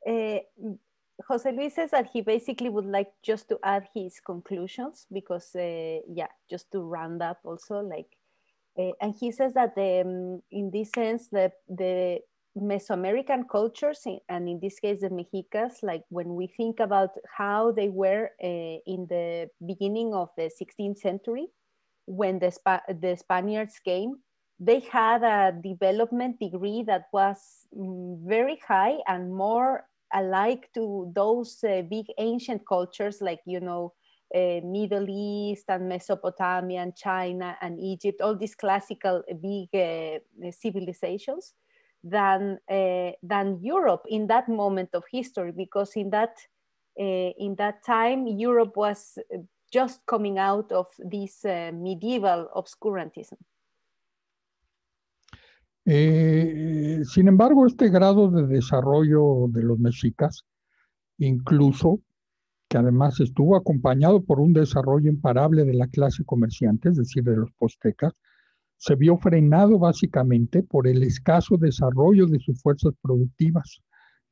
Eh, José Luis says that he basically would like just to add his conclusions, because, uh, yeah, just to round up also, like, uh, and he says that the, um, in this sense, the, the Mesoamerican cultures, and in this case the Mexicas, like when we think about how they were uh, in the beginning of the sixteenth century, when the, Spa the Spaniards came, they had a development degree that was very high and more alike to those uh, big ancient cultures like, you know, uh, Middle East and Mesopotamia and China and Egypt, all these classical big uh, civilizations. Than, uh, than Europe in that moment of history, because in that, uh, in that time, Europe was just coming out of this uh, medieval obscurantism. Eh, sin embargo, este grado de desarrollo de los mexicas, incluso, que además estuvo acompañado por un desarrollo imparable de la clase comerciante, es decir, de los postecas, se vio frenado básicamente por el escaso desarrollo de sus fuerzas productivas.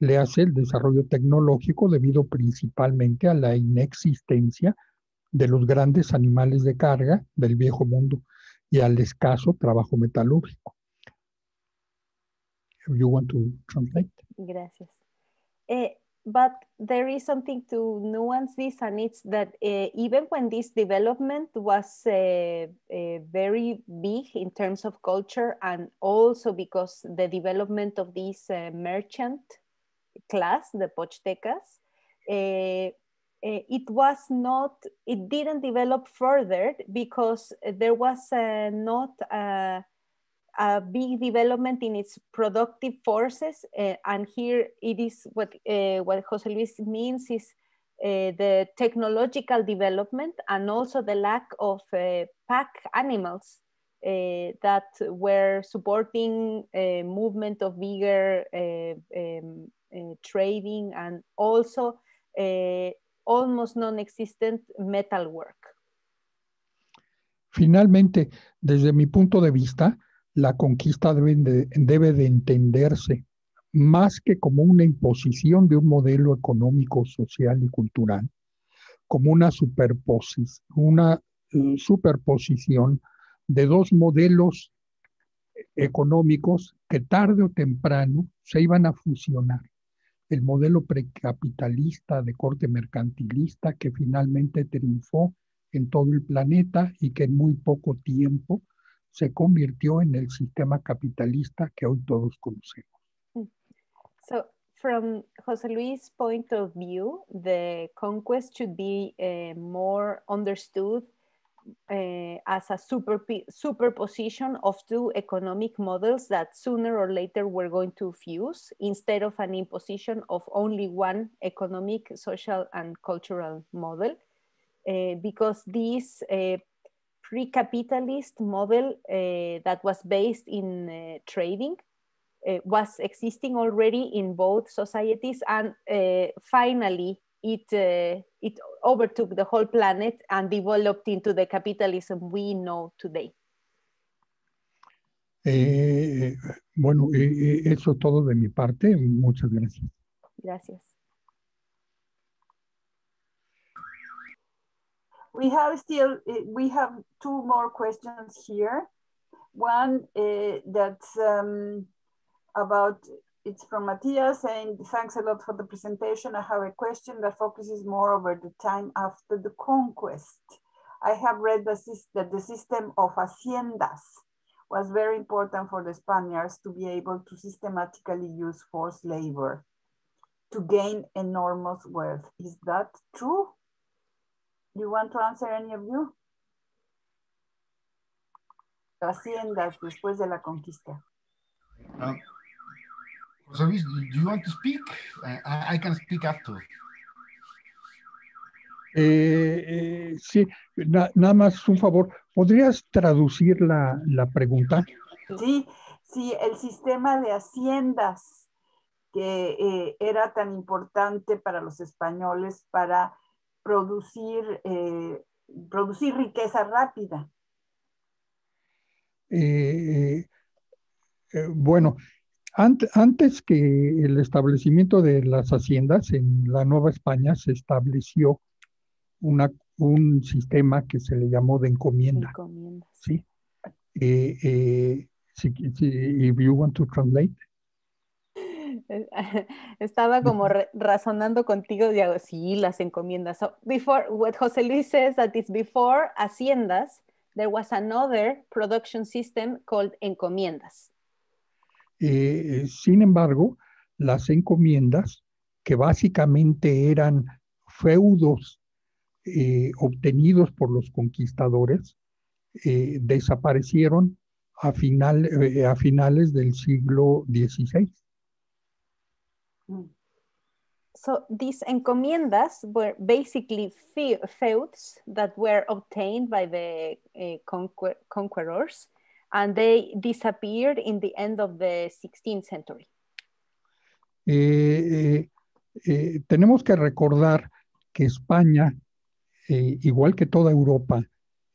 Le hace el desarrollo tecnológico debido principalmente a la inexistencia de los grandes animales de carga del viejo mundo y al escaso trabajo metalúrgico. You want to translate? Gracias. Eh, but there is something to nuance this, and it's that uh, even when this development was uh, uh, very big in terms of culture, and also because the development of this uh, merchant class, the Pochtecas, uh, it was not, it didn't develop further because there was uh, not a, a big development in its productive forces, uh, and here it is what, uh, what José Luis means is uh, the technological development and also the lack of uh, pack animals uh, that were supporting uh, movement of bigger uh, um, uh, trading, and also uh, almost non-existent metal work. Finalmente, desde mi punto de vista, la conquista debe de, debe de entenderse más que como una imposición de un modelo económico, social y cultural, como una, superposis, una eh, superposición de dos modelos económicos que tarde o temprano se iban a fusionar. El modelo precapitalista de corte mercantilista que finalmente triunfó en todo el planeta y que en muy poco tiempo se convirtió en el sistema capitalista que hoy todos conocemos. So, from José Luis' point of view, the conquest should be uh, more understood uh, as a super, superposition of two economic models that sooner or later were going to fuse, instead of an imposition of only one economic, social, and cultural model. uh, because this uh, pre-capitalist model uh, that was based in uh, trading uh, was existing already in both societies, and uh, finally it, uh, it overtook the whole planet and developed into the capitalism we know today. Eh, bueno, eh, eso todo de mi parte. Muchas gracias. Gracias. We have still, we have two more questions here. One uh, that's um, about, it's from Matthias, saying, thanks a lot for the presentation. I have a question that focuses more over the time after the conquest. I have read the, that the system of haciendas was very important for the Spaniards to be able to systematically use forced labor to gain enormous wealth. Is that true? Do you want to answer, any of you? Haciendas después de la conquista. Uh, José Luis, do you want to speak? I, I can speak after. Eh, eh, sí, na, nada más un favor. ¿Podrías traducir la, la pregunta? Sí, sí, el sistema de haciendas que eh, era tan importante para los españoles para producir, eh, producir riqueza rápida. Eh, eh, bueno, ant, antes que el establecimiento de las haciendas en la Nueva España se estableció una, un sistema que se le llamó de encomienda. Encomiendas. ¿Sí? Eh, eh, si, si, if you want to translate. Estaba como re razonando contigo, digo, sí, las encomiendas. So before, what José Luis says that is before haciendas, there was another production system called encomiendas. Eh, sin embargo, las encomiendas, que básicamente eran feudos eh, obtenidos por los conquistadores, eh, desaparecieron a, final, eh, a finales del siglo dieciséis. So these encomiendas were basically fe feuds that were obtained by the uh, conquer conquerors, and they disappeared in the end of the sixteenth century. Eh, eh, eh, tenemos que recordar que España, eh, igual que toda Europa,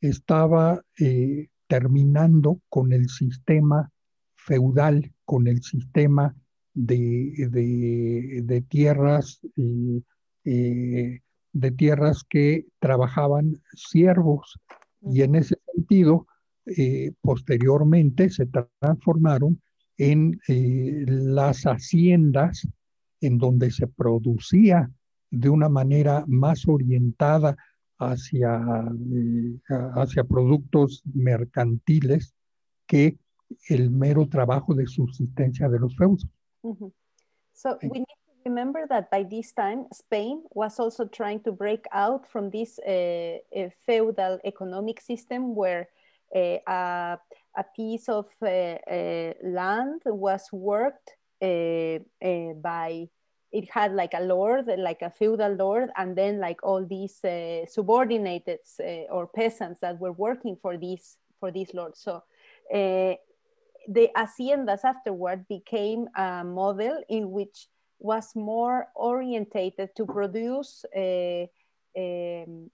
estaba eh, terminando con el sistema feudal, con el sistema De, de, de tierras eh, eh, de tierras que trabajaban siervos, y en ese sentido eh, posteriormente se transformaron en eh, las haciendas, en donde se producía de una manera más orientada hacia, eh, hacia productos mercantiles que el mero trabajo de subsistencia de los feudos. Mm-hmm. So we need to remember that by this time, Spain was also trying to break out from this uh, feudal economic system where uh, a, a piece of uh, uh, land was worked uh, uh, by, it had like a lord, like a feudal lord, and then like all these uh, subordinates uh, or peasants that were working for these, for these lords. So uh, the haciendas afterward became a model in which was more orientated to produce uh, um,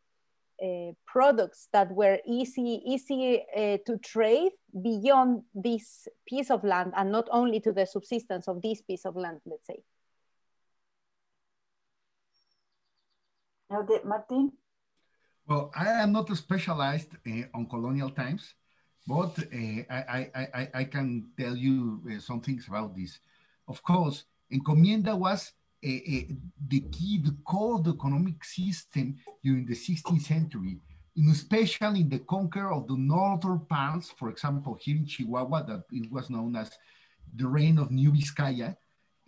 uh, products that were easy, easy uh, to trade beyond this piece of land, and not only to the subsistence of this piece of land, let's say. Okay, Martin? Well, I am not specialized uh, on colonial times, but uh, I, I, I, I can tell you uh, some things about this. Of course, encomienda was uh, uh, the key, the core of the economic system during the sixteenth century, in especially in the conquer of the northern parts, for example, here in Chihuahua, that it was known as the reign of New Vizcaya.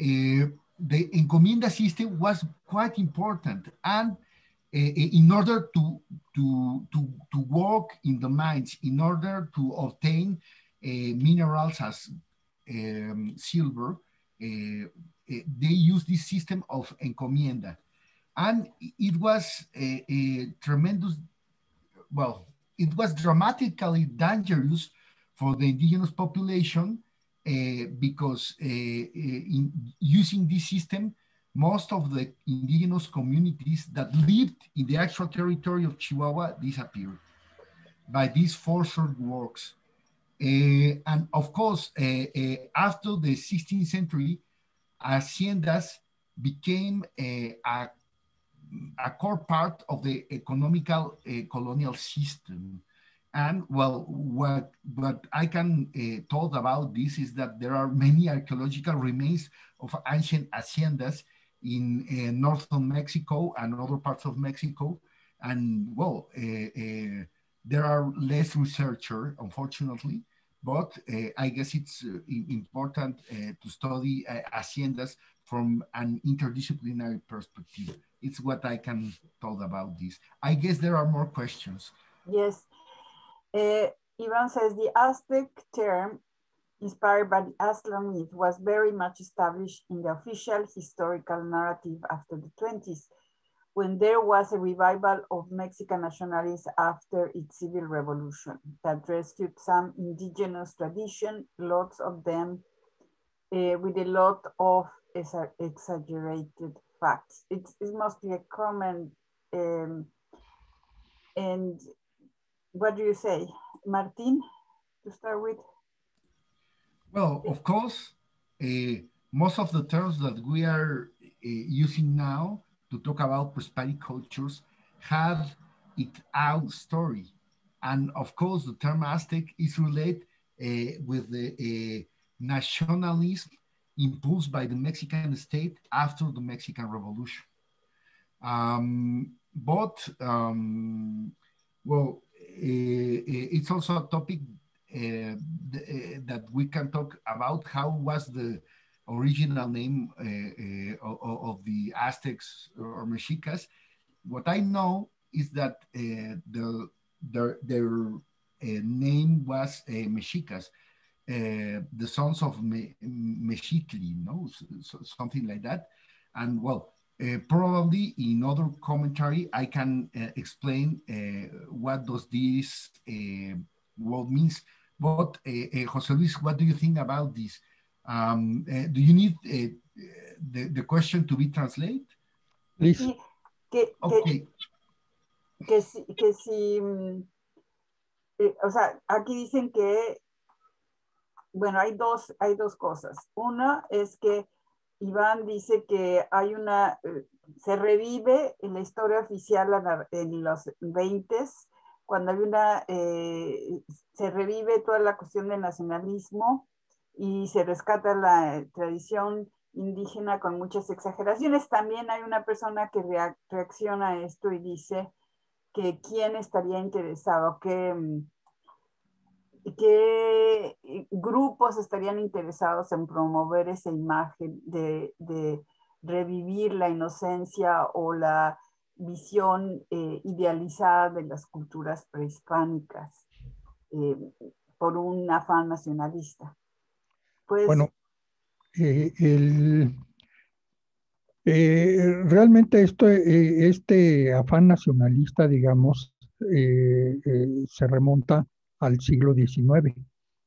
Uh, the encomienda system was quite important, and in order to, to, to, to work in the mines, in order to obtain uh, minerals as um, silver, uh, uh, they use this system of encomienda. And it was a, a tremendous, well, it was dramatically dangerous for the indigenous population uh, because uh, in using this system, most of the indigenous communities that lived in the actual territory of Chihuahua disappeared by these forced works. Uh, and of course, uh, uh, after the sixteenth century, haciendas became a, a, a core part of the economical uh, colonial system. And well, what, what I can uh, talk about this is that there are many archaeological remains of ancient haciendas in uh, northern Mexico and other parts of Mexico. And well, uh, uh, there are less researchers, unfortunately, but uh, I guess it's uh, important uh, to study uh, haciendas from an interdisciplinary perspective. It's what I can talk about this. I guess there are more questions. Yes. Uh, Ivan says, the Aztec term inspired by the Aztlan myth was very much established in the official historical narrative after the twenties, when there was a revival of Mexican nationalism after its civil revolution that rescued some indigenous tradition, lots of them uh, with a lot of exaggerated facts. It's, it's mostly a common, um, and what do you say, Martin, to start with? Well, of course, uh, most of the terms that we are uh, using now to talk about Hispanic cultures have its own story. And of course, the term Aztec is related uh, with the uh, nationalism impulsed by the Mexican state after the Mexican Revolution. Um, but, um, well, it's also a topic uh, that we can talk about. How was the original name uh, uh, of the Aztecs or Mexicas? What I know is that uh, the, their, their uh, name was uh, Mexicas, uh, the sons of Me Mexitli, no? So, something like that. And well, Uh, probably in other commentary, I can uh, explain uh, what does this uh, word means. But uh, uh, José Luis, what do you think about this? Um, uh, do you need uh, the, the question to be translated? Please. Que, okay. Que, que si, que si eh, o sea, aquí dicen que, bueno, hay dos, hay dos cosas. Una es que Iván dice que hay una, se revive en la historia oficial en los veintes, cuando hay una, eh, se revive toda la cuestión del nacionalismo y se rescata la tradición indígena con muchas exageraciones. También hay una persona que reacciona a esto y dice que quién estaría interesado, que... ¿qué grupos estarían interesados en promover esa imagen de, de revivir la inocencia o la visión eh, idealizada de las culturas prehispánicas eh, por un afán nacionalista? Pues, bueno, eh, el, eh, realmente esto, eh, este afán nacionalista, digamos, eh, eh, se remonta al siglo diecinueve,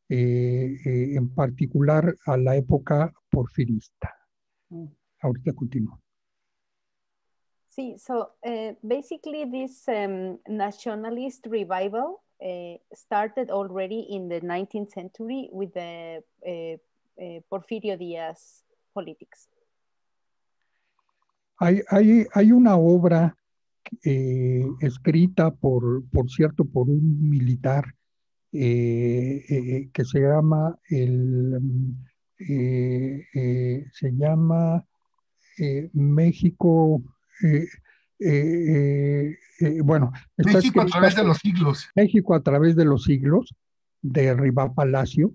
eh, eh, en particular a la época porfirista. Ahorita continúo. Sí, so uh, basically this um, nationalist revival uh, started already in the nineteenth century with the uh, uh, Porfirio Díaz politics. Hay, hay, hay una obra eh, escrita por, por cierto, por un militar Eh, eh, que se llama el eh, eh, se llama eh, México eh, eh, eh, bueno está México a través de los siglos México a través de los siglos de Riva Palacio,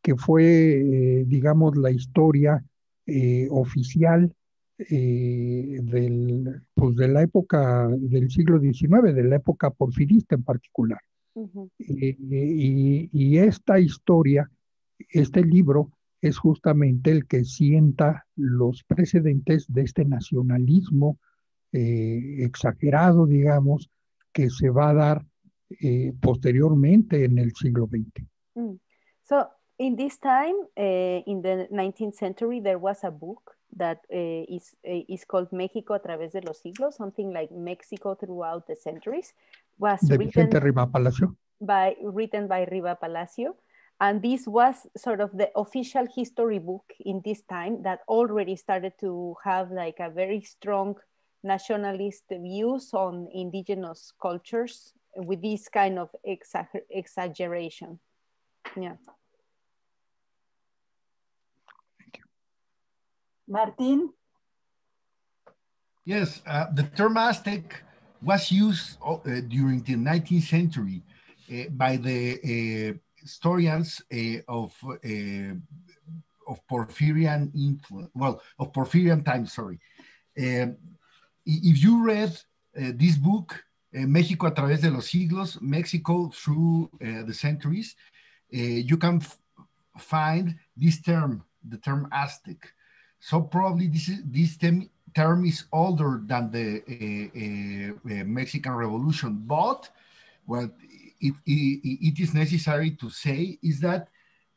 que fue eh, digamos la historia eh, oficial eh, del pues de la época del siglo diecinueve, de la época porfirista en particular. Uh-huh. eh, y, y esta historia, este libro, es justamente el que sienta los precedentes de este nacionalismo eh, exagerado, digamos, que se va a dar eh, posteriormente en el siglo veinte. Mm. So, in this time, uh, in the nineteenth century, there was a book that uh, is, is called México a través de los siglos, something like Mexico throughout the centuries, was de written, Vicente Riva Palacio. By, written by Riva Palacio. And this was sort of the official history book in this time that already started to have like a very strong nationalist views on indigenous cultures with this kind of exagger exaggeration. Yeah. Thank you. Martin? Yes, uh, the term Aztec was used uh, during the nineteenth century uh, by the uh, historians uh, of uh, of Porfirian influence, well, of Porfirian time. Sorry, um, if you read uh, this book, uh, México a través de los siglos, Mexico through uh, the centuries, uh, you can find this term, the term Aztec. So probably this is, this term, term is older than the uh, uh, uh, Mexican Revolution, but what It, it, it is necessary to say is that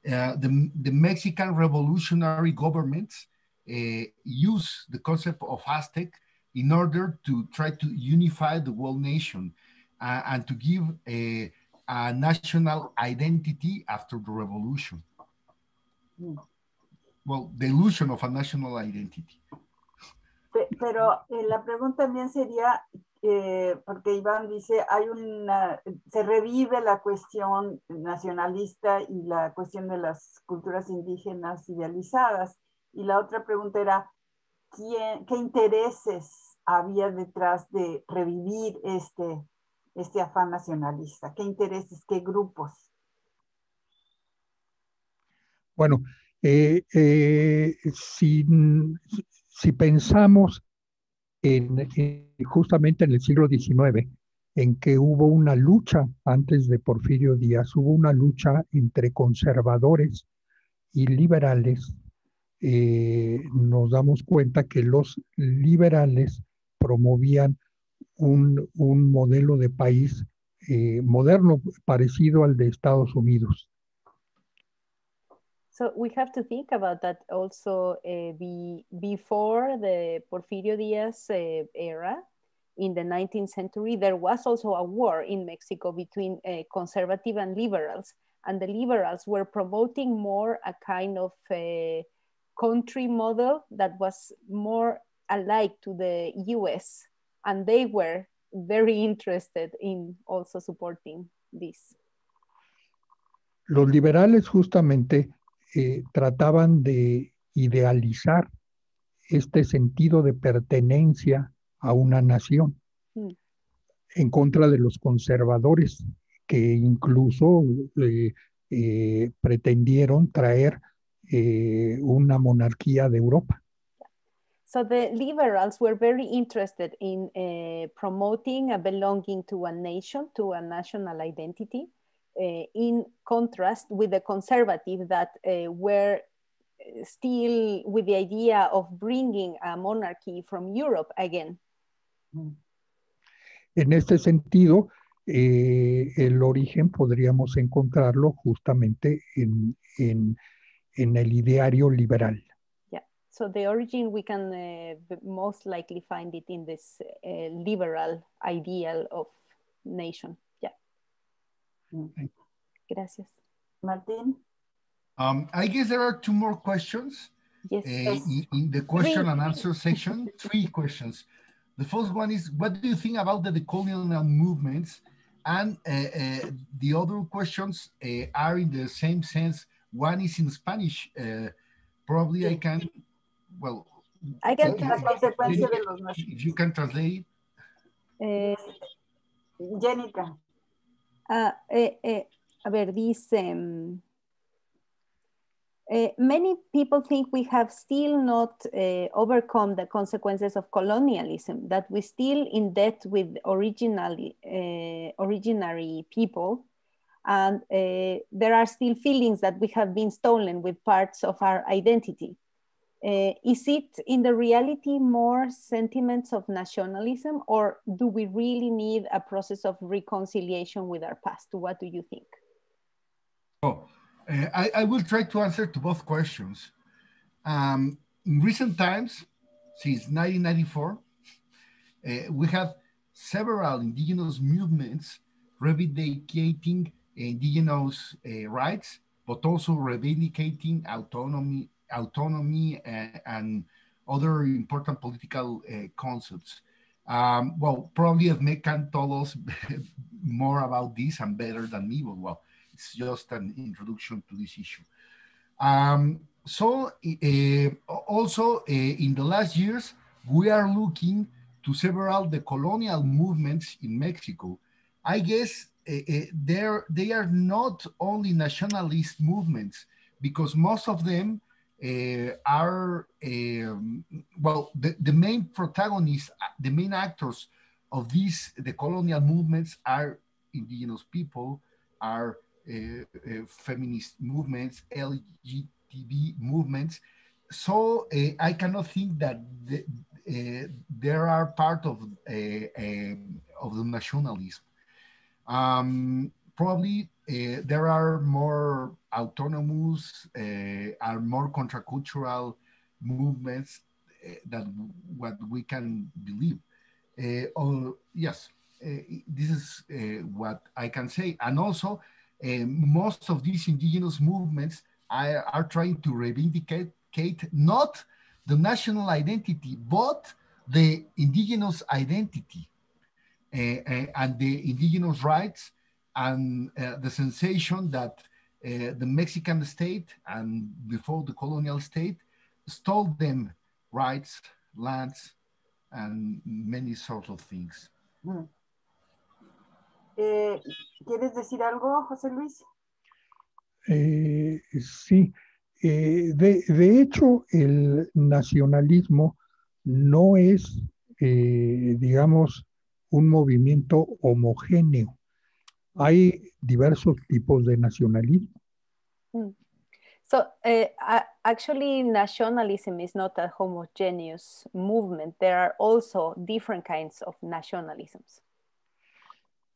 uh, the, the Mexican revolutionary governments uh, use the concept of Aztec in order to try to unify the world nation uh, and to give a, a national identity after the revolution. Well, the illusion of a national identity. Pero eh, la pregunta también sería, eh, porque Iván dice, hay una, se revive la cuestión nacionalista y la cuestión de las culturas indígenas idealizadas. Y la otra pregunta era, ¿quién, qué intereses había detrás de revivir este, este afán nacionalista? ¿Qué intereses, qué grupos? Bueno, eh, eh, sin... Si pensamos en, en, justamente en el siglo diecinueve, en que hubo una lucha antes de Porfirio Díaz, hubo una lucha entre conservadores y liberales, eh, nos damos cuenta que los liberales promovían un, un modelo de país eh, moderno parecido al de Estados Unidos. So we have to think about that also uh, be, before the Porfirio Diaz uh, era in the nineteenth century, there was also a war in Mexico between uh, conservative and liberals, and the liberals were promoting more a kind of uh, country model that was more alike to the U S, and they were very interested in also supporting this. Los liberales justamente Eh, trataban de idealizar este sentido de pertenencia a una nación, en contra de los conservadores, que incluso eh, eh, pretendieron traer eh, una monarquía de Europa. So the liberals were very interested in uh, promoting a belonging to a nation, to a national identity. Uh, in contrast with the conservative that uh, were still with the idea of bringing a monarchy from Europe again. En este sentido, eh, el origen podríamos encontrarlo justamente en, en, en el ideario liberal. Yeah, so the origin we can uh, most likely find it in this uh, liberal ideal of nation. Gracias. Martin? Um, I guess there are two more questions. Yes. Uh, yes. In, in the question Three. and answer section, three questions. The first one is, what do you think about the decolonial movements? And uh, uh, the other questions uh, are in the same sense. One is in Spanish. Uh, probably yes. I can, well. I can uh, translate. If you can translate. Uh, Jenica. Ah, eh, eh, a ver, dice, eh, many people think we have still not eh, overcome the consequences of colonialism, that we're still in debt with originally, eh, originary people, and eh, there are still feelings that we have been stolen with parts of our identity. Uh, is it in the reality more sentiments of nationalism, or do we really need a process of reconciliation with our past? What do you think? Oh, uh, I, I will try to answer to both questions. Um, in recent times, since nineteen ninety-four, uh, we have several indigenous movements revindicating indigenous uh, rights, but also revindicating autonomy autonomy and, and other important political uh, concepts. Um, well, probably Edmé can tell us more about this and better than me, but well, it's just an introduction to this issue. Um, so uh, also uh, in the last years, we are looking to several the colonial movements in Mexico. I guess uh, uh, they are not only nationalist movements, because most of them Uh, are, um, well, the, the main protagonists, the main actors of these, the colonial movements are indigenous people, are uh, uh, feminist movements, L G B T movements. So uh, I cannot think that the, uh, there are part of, uh, uh, of the nationalism. Um, probably uh, there are more autonomous, uh, are more contracultural movements uh, than what we can believe. Uh, or, yes, uh, this is uh, what I can say. And also, uh, most of these indigenous movements are, are trying to reivindicate not the national identity, but the indigenous identity uh, and the indigenous rights, and uh, the sensation that Uh, the Mexican state, and before the colonial state, stole them rights, lands, and many sort of things. Mm. Eh, ¿Quieres decir algo, José Luis? Eh, sí. Eh, de, de hecho, el nacionalismo no es, eh, digamos, un movimiento homogéneo. Hay diversos tipos de nacionalismo. Mm. So, uh, uh, actually, nationalism is not a homogeneous movement. There are also different kinds of nationalisms.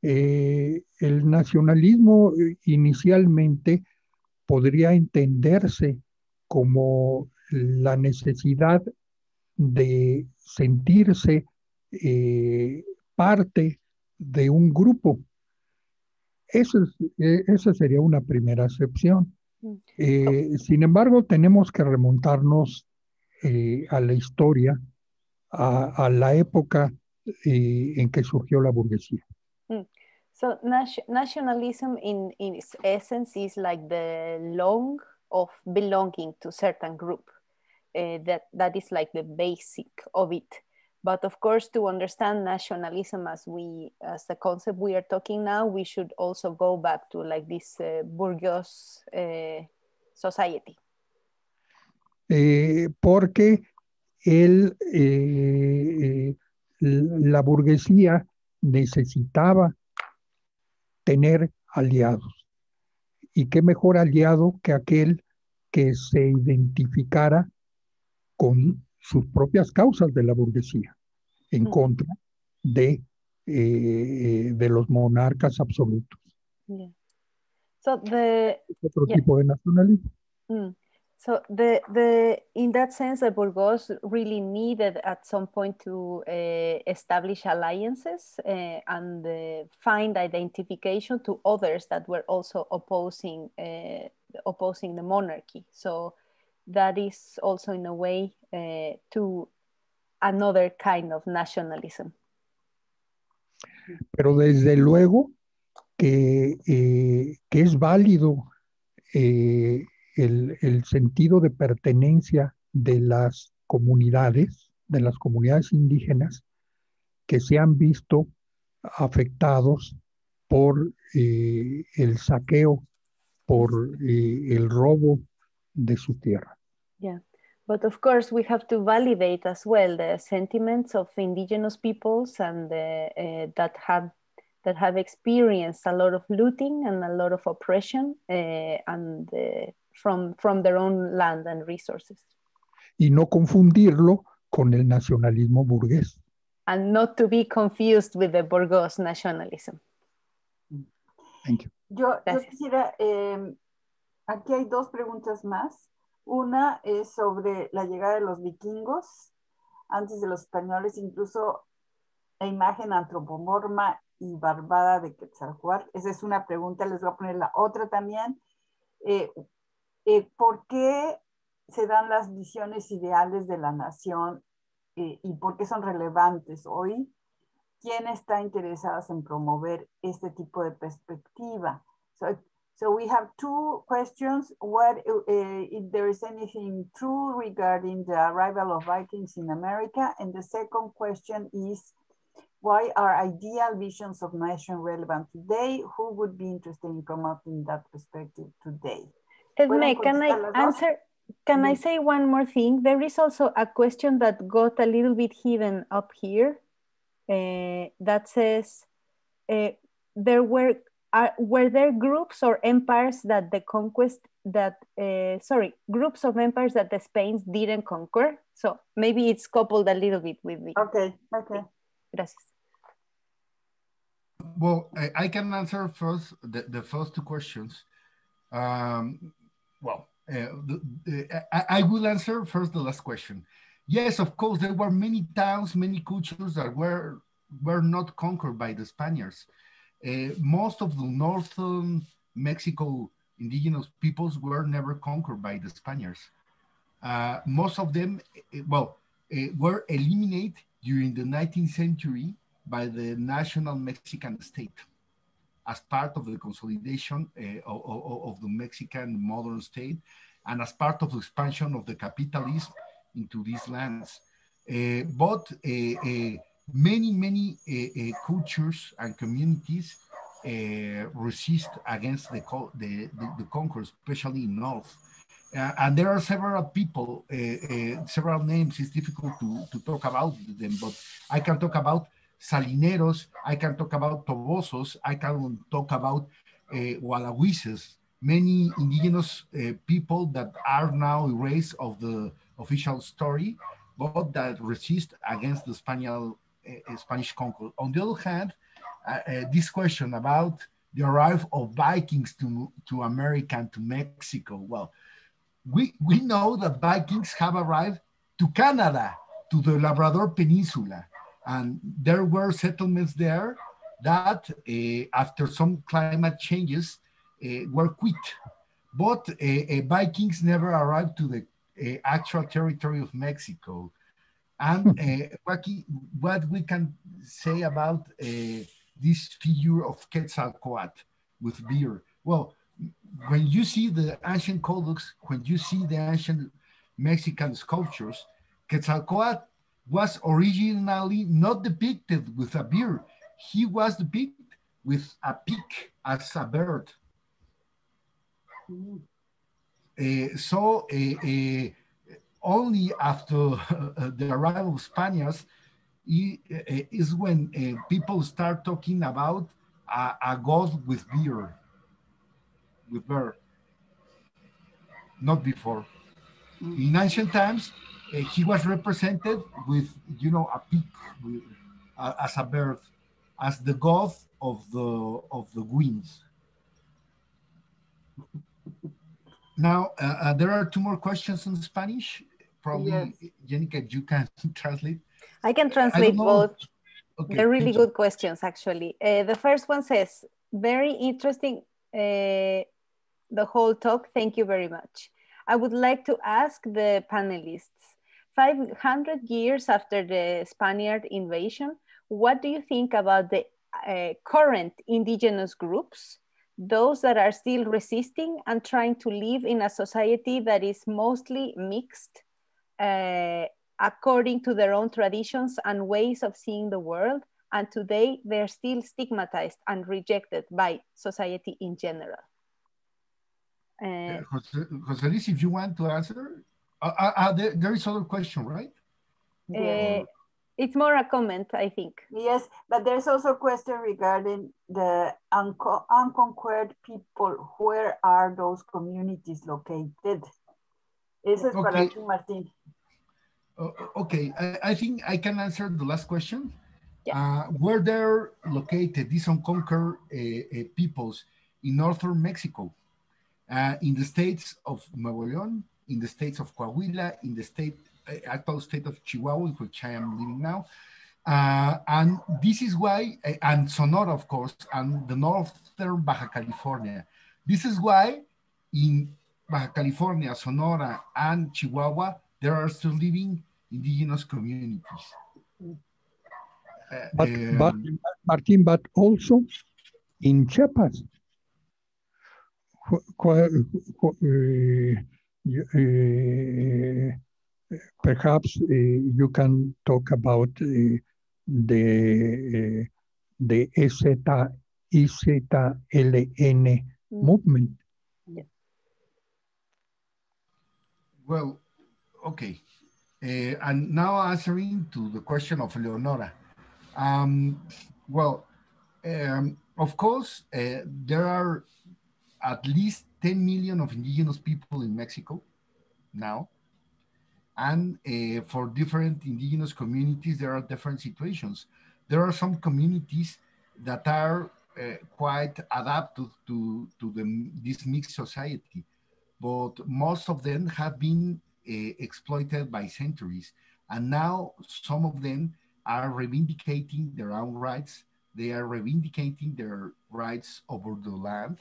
Eh, el nacionalismo inicialmente podría entenderse como la necesidad de sentirse eh, parte de un grupo. Esa, es, esa sería una primera acepción. Eh, oh. Sin embargo, tenemos que remontarnos eh, a la historia, a, a la época eh, en que surgió la burguesía. Mm. So, nationalism in, in its essence is like the long of belonging to certain group. Uh, that, that is like the basic of it. But of course, to understand nationalism as we as the concept we are talking now, we should also go back to like this uh, bourgeois uh, society. Eh, porque el, eh, la burguesía necesitaba tener aliados. ¿Y qué mejor aliado que aquel que se identificara con sus propias causas de la burguesía, en contra de, eh, de los monarcas absolutos? Yeah. So the, otro yeah. tipo de nacionalismo. Mm. So the, the, in that sense, the bourgeois really needed at some point to uh, establish alliances uh, and uh, find identification to others that were also opposing, uh, opposing the monarchy. So that is also in a way uh, to another kind of nationalism. Pero desde luego que, eh, que es válido eh, el, el sentido de pertenencia de las comunidades, de las comunidades indígenas que se han visto afectados por eh, el saqueo, por eh, el robo de su tierra. Yeah, but of course we have to validate as well the sentiments of indigenous peoples and the, uh, that have that have experienced a lot of looting and a lot of oppression uh, and uh, from from their own land and resources. y no confundirlo con el nacionalismo burgués. And not to be confused with the bourgeois nationalism. Thank you. Yo, yo quisiera, eh, aquí hay dos preguntas más. Una es sobre la llegada de los vikingos, antes de los españoles, incluso la imagen antropomorfa y barbada de Quetzalcóatl. Esa es una pregunta, les voy a poner la otra también. Eh, eh, ¿Por qué se dan las visiones ideales de la nación eh, y por qué son relevantes hoy? ¿Quién está interesado en promover este tipo de perspectiva? So, so we have two questions. What, uh, if there is anything true regarding the arrival of Vikings in America? And the second question is, why are ideal visions of nation relevant today? Who would be interested in promoting that perspective today? Edme, can I answer? Can I say one more thing? There is also a question that got a little bit hidden up here uh, that says, uh, there were, uh, were there groups or empires that the conquest that, uh, sorry, groups of empires that the Spains didn't conquer? So maybe it's coupled a little bit with me. Okay, okay. Gracias. Well, I, I can answer first the, the first two questions. Um, well, uh, the, the, I, I will answer first the last question. Yes, of course, there were many towns, many cultures that were, were not conquered by the Spaniards. Uh, most of the northern Mexico indigenous peoples were never conquered by the Spaniards. Uh, most of them, well, uh, were eliminated during the nineteenth century by the national Mexican state as part of the consolidation uh, of, of, of the Mexican modern state and as part of the expansion of the capitalism into these lands. Uh, but uh, uh, many, many uh, uh, cultures and communities uh, resist against the, the, the, the conquerors, especially in North. Uh, and there are several people, uh, uh, several names. It's difficult to, to talk about them, but I can talk about Salineros, I can talk about Tobosos, I can talk about uh, Gualahuises, many indigenous uh, people that are now erased of the official story, but that resist against the Spaniel, uh, Spanish conquest. On the other hand, uh, uh, this question about the arrival of Vikings to, to America and to Mexico, well, We, we know that Vikings have arrived to Canada, to the Labrador Peninsula. And there were settlements there that uh, after some climate changes uh, were quit. But uh, uh, Vikings never arrived to the uh, actual territory of Mexico. And uh, what, what we can say about uh, this figure of Quetzalcoatl with beer? Well, when you see the ancient codex, when you see the ancient Mexican sculptures, Quetzalcoatl was originally not depicted with a beard. He was depicted with a beak as a bird. Uh, so uh, uh, only after uh, the arrival of Spaniards it, uh, is when uh, people start talking about a, a god with beard. With her, not before. In ancient times, uh, he was represented with, you know, a peak with, uh, as a bird, as the god of the of the winds. Now uh, uh, there are two more questions in Spanish. Probably, yes. Jenica, you can translate. I can translate I both. Okay, they're really good questions, actually. Uh, the first one says, "Very interesting." Uh, The whole talk, thank you very much. I would like to ask the panelists, five hundred years after the Spaniard invasion, what do you think about the uh, current indigenous groups, those that are still resisting and trying to live in a society that is mostly mixed uh, according to their own traditions and ways of seeing the world, and today they're still stigmatized and rejected by society in general? Uh, José, José Luis, if you want to answer, uh, uh, uh, there, there is other question, right? Uh, it's more a comment, I think. Yes, but there's also a question regarding the unco unconquered people. Where are those communities located? Eso es okay. Para ti, Martín. Uh, okay, I, I think I can answer the last question. Yeah. Uh, where they're located, these unconquered uh, uh, peoples in northern Mexico, uh, in the states of Nuevo León, in the states of Coahuila, in the state, uh, actual state of Chihuahua, in which I am living now. Uh, and this is why, uh, and Sonora, of course, and the northern Baja California. This is why in Baja California, Sonora, and Chihuahua, there are still living indigenous communities. But, um, but Martin, but also in Chiapas, uh, uh, perhaps uh, you can talk about uh, the uh, the E Z L N movement. Yeah. Well, okay, uh, and now answering to the question of Leonora. Um, well, um, of course, uh, there are at least ten million of indigenous people in Mexico now, and uh, for different indigenous communities, there are different situations. There are some communities that are uh, quite adapted to, to the, this mixed society, but most of them have been uh, exploited by centuries, and now some of them are revindicating their own rights. They are revindicating their rights over the land.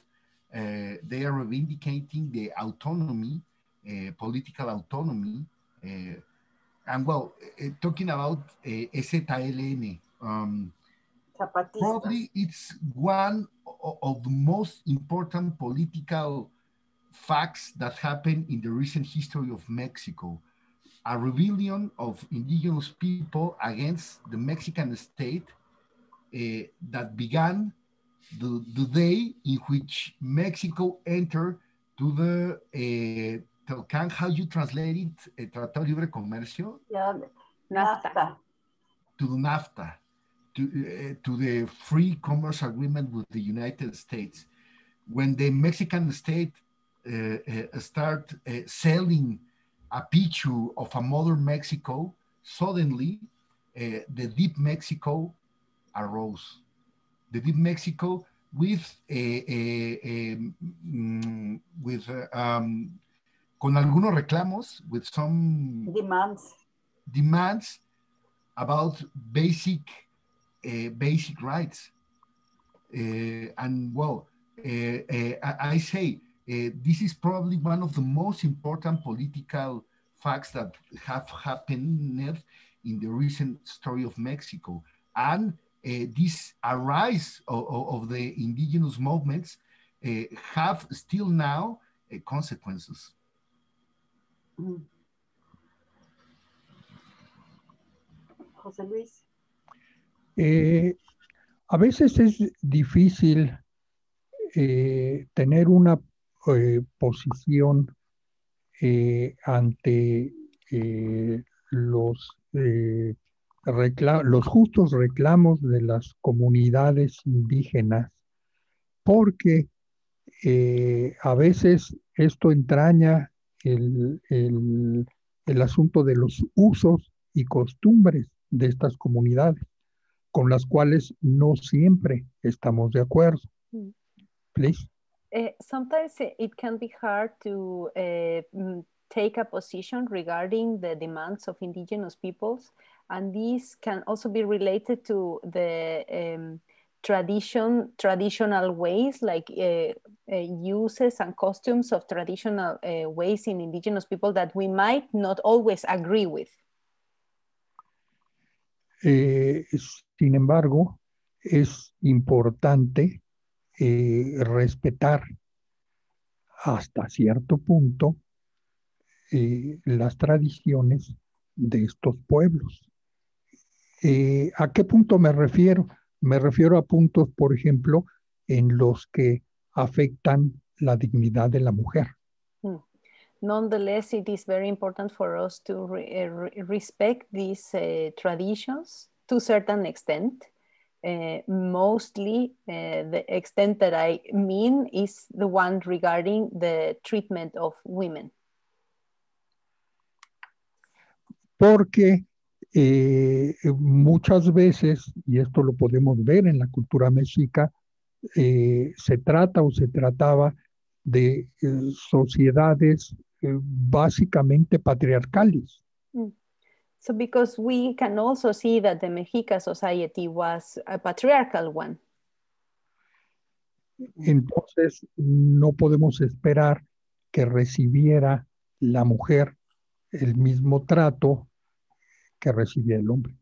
Uh, they are revindicating the autonomy, uh, political autonomy. Uh, and well, uh, talking about uh, E Z L N, um, probably it's one of, of the most important political facts that happened in the recent history of Mexico. A rebellion of indigenous people against the Mexican state uh, that began the, the day in which Mexico entered to the uh, Tolcan, how you translate it, Tratado Libre Comercio? Yeah, NAFTA. To the NAFTA, to, uh, to the Free Commerce Agreement with the United States. When the Mexican state uh, uh, started uh, selling a picture of a modern Mexico, suddenly uh, the deep Mexico arose. The deep Mexico with a, a, a, mm, with uh, um, con algunos reclamos, with some demands demands about basic uh, basic rights. Uh, and well, uh, uh, I say. Uh, this is probably one of the most important political facts that have happened in the recent story of Mexico. And uh, this arise of, of the indigenous movements uh, have still now uh, consequences. José Luis. Eh, a veces es difícil eh, tener una Eh, posición eh, ante eh, los, eh, los justos reclamos de las comunidades indígenas, porque eh, a veces esto entraña el, el, el asunto de los usos y costumbres de estas comunidades, con las cuales no siempre estamos de acuerdo. Please. Uh, sometimes it can be hard to uh, take a position regarding the demands of indigenous peoples, and these can also be related to the um, tradition, traditional ways, like uh, uh, uses and costumes of traditional uh, ways in indigenous people that we might not always agree with. Eh, sin embargo, es importante Eh, respetar hasta cierto punto eh, las tradiciones de estos pueblos. Eh, ¿A qué punto me refiero? Me refiero a puntos, por ejemplo, en los que afectan la dignidad de la mujer. Mm. Nonetheless, it is very important for us to re re respect these uh, traditions to a certain extent. Uh, mostly uh, the extent that I mean is the one regarding the treatment of women. porque eh, muchas veces, y esto lo podemos ver en la cultura mexica, eh, se trata o se trataba de eh, sociedades eh, básicamente patriarcales. Mm. So because we can also see that the Mexica society was a patriarchal one. Entonces no podemos esperar que recibiera la mujer el mismo trato que recibía el hombre.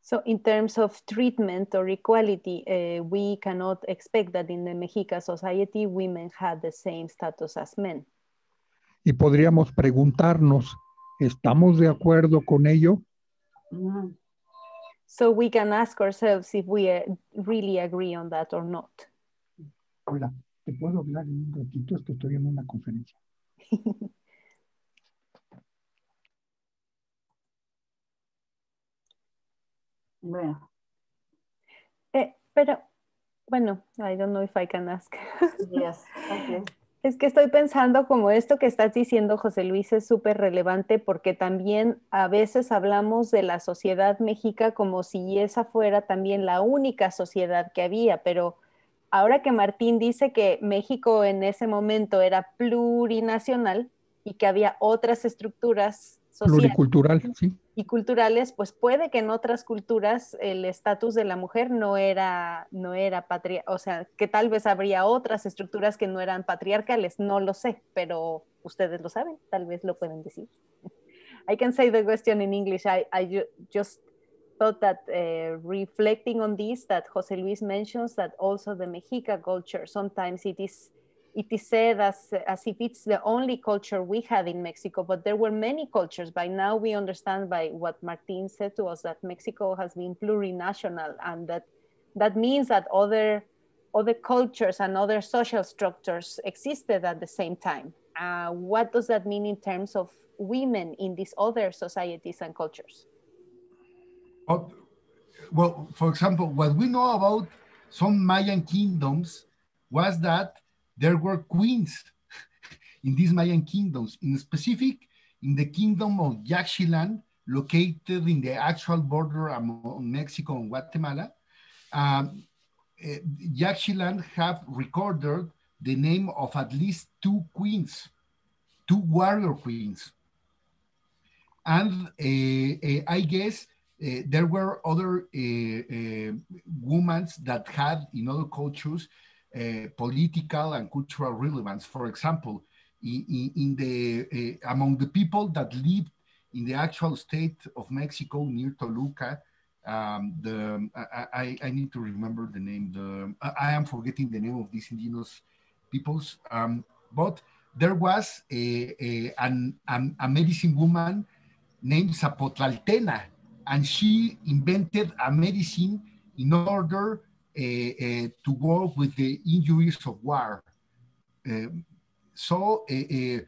So in terms of treatment or equality, uh, we cannot expect that in the Mexica society women had the same status as men. Y podríamos preguntarnos, ¿estamos de acuerdo con ello? Mm. So we can ask ourselves if we really agree on that or not. Hola, ¿te puedo hablar en un ratito? Es que estoy en una conferencia. Bueno. Eh, pero, bueno, I don't know if I can ask. Yes, okay. Es que estoy pensando como esto que estás diciendo, José Luis, es súper relevante porque también a veces hablamos de la sociedad mexica como si esa fuera también la única sociedad que había, pero ahora que Martín dice que México en ese momento era plurinacional y que había otras estructuras sociales. Pluricultural, sí. Y culturales, pues puede que en otras culturas el estatus de la mujer no era, no era patriarcal, o sea, que tal vez habría otras estructuras que no eran patriarcales, no lo sé, pero ustedes lo saben, tal vez lo pueden decir. I can say the question in English. I, I just thought that uh, reflecting on this, that José Luis mentions that also the Mexica culture, sometimes it is It is said as, as if it's the only culture we had in Mexico, but there were many cultures. By now we understand by what Martin said to us that Mexico has been plurinational, and that that means that other, other cultures and other social structures existed at the same time. Uh, what does that mean in terms of women in these other societies and cultures? Well, for example, what we know about some Mayan kingdoms was that there were queens in these Mayan kingdoms, in specific, in the kingdom of Yaxchilan, located in the actual border among Mexico and Guatemala. Um, Yaxchilan have recorded the name of at least two queens, two warrior queens. And uh, I guess uh, there were other uh, uh, women that had, in other cultures, Uh, political and cultural relevance. For example, in, in, in the uh, among the people that lived in the actual state of Mexico near Toluca, um, the I, I, I need to remember the name. The I am forgetting the name of these indigenous peoples. Um, but there was a, a an, an a medicine woman named Zapotlaltena, and she invented a medicine in order Uh, uh, to work with the injuries of war. Uh, so uh, uh,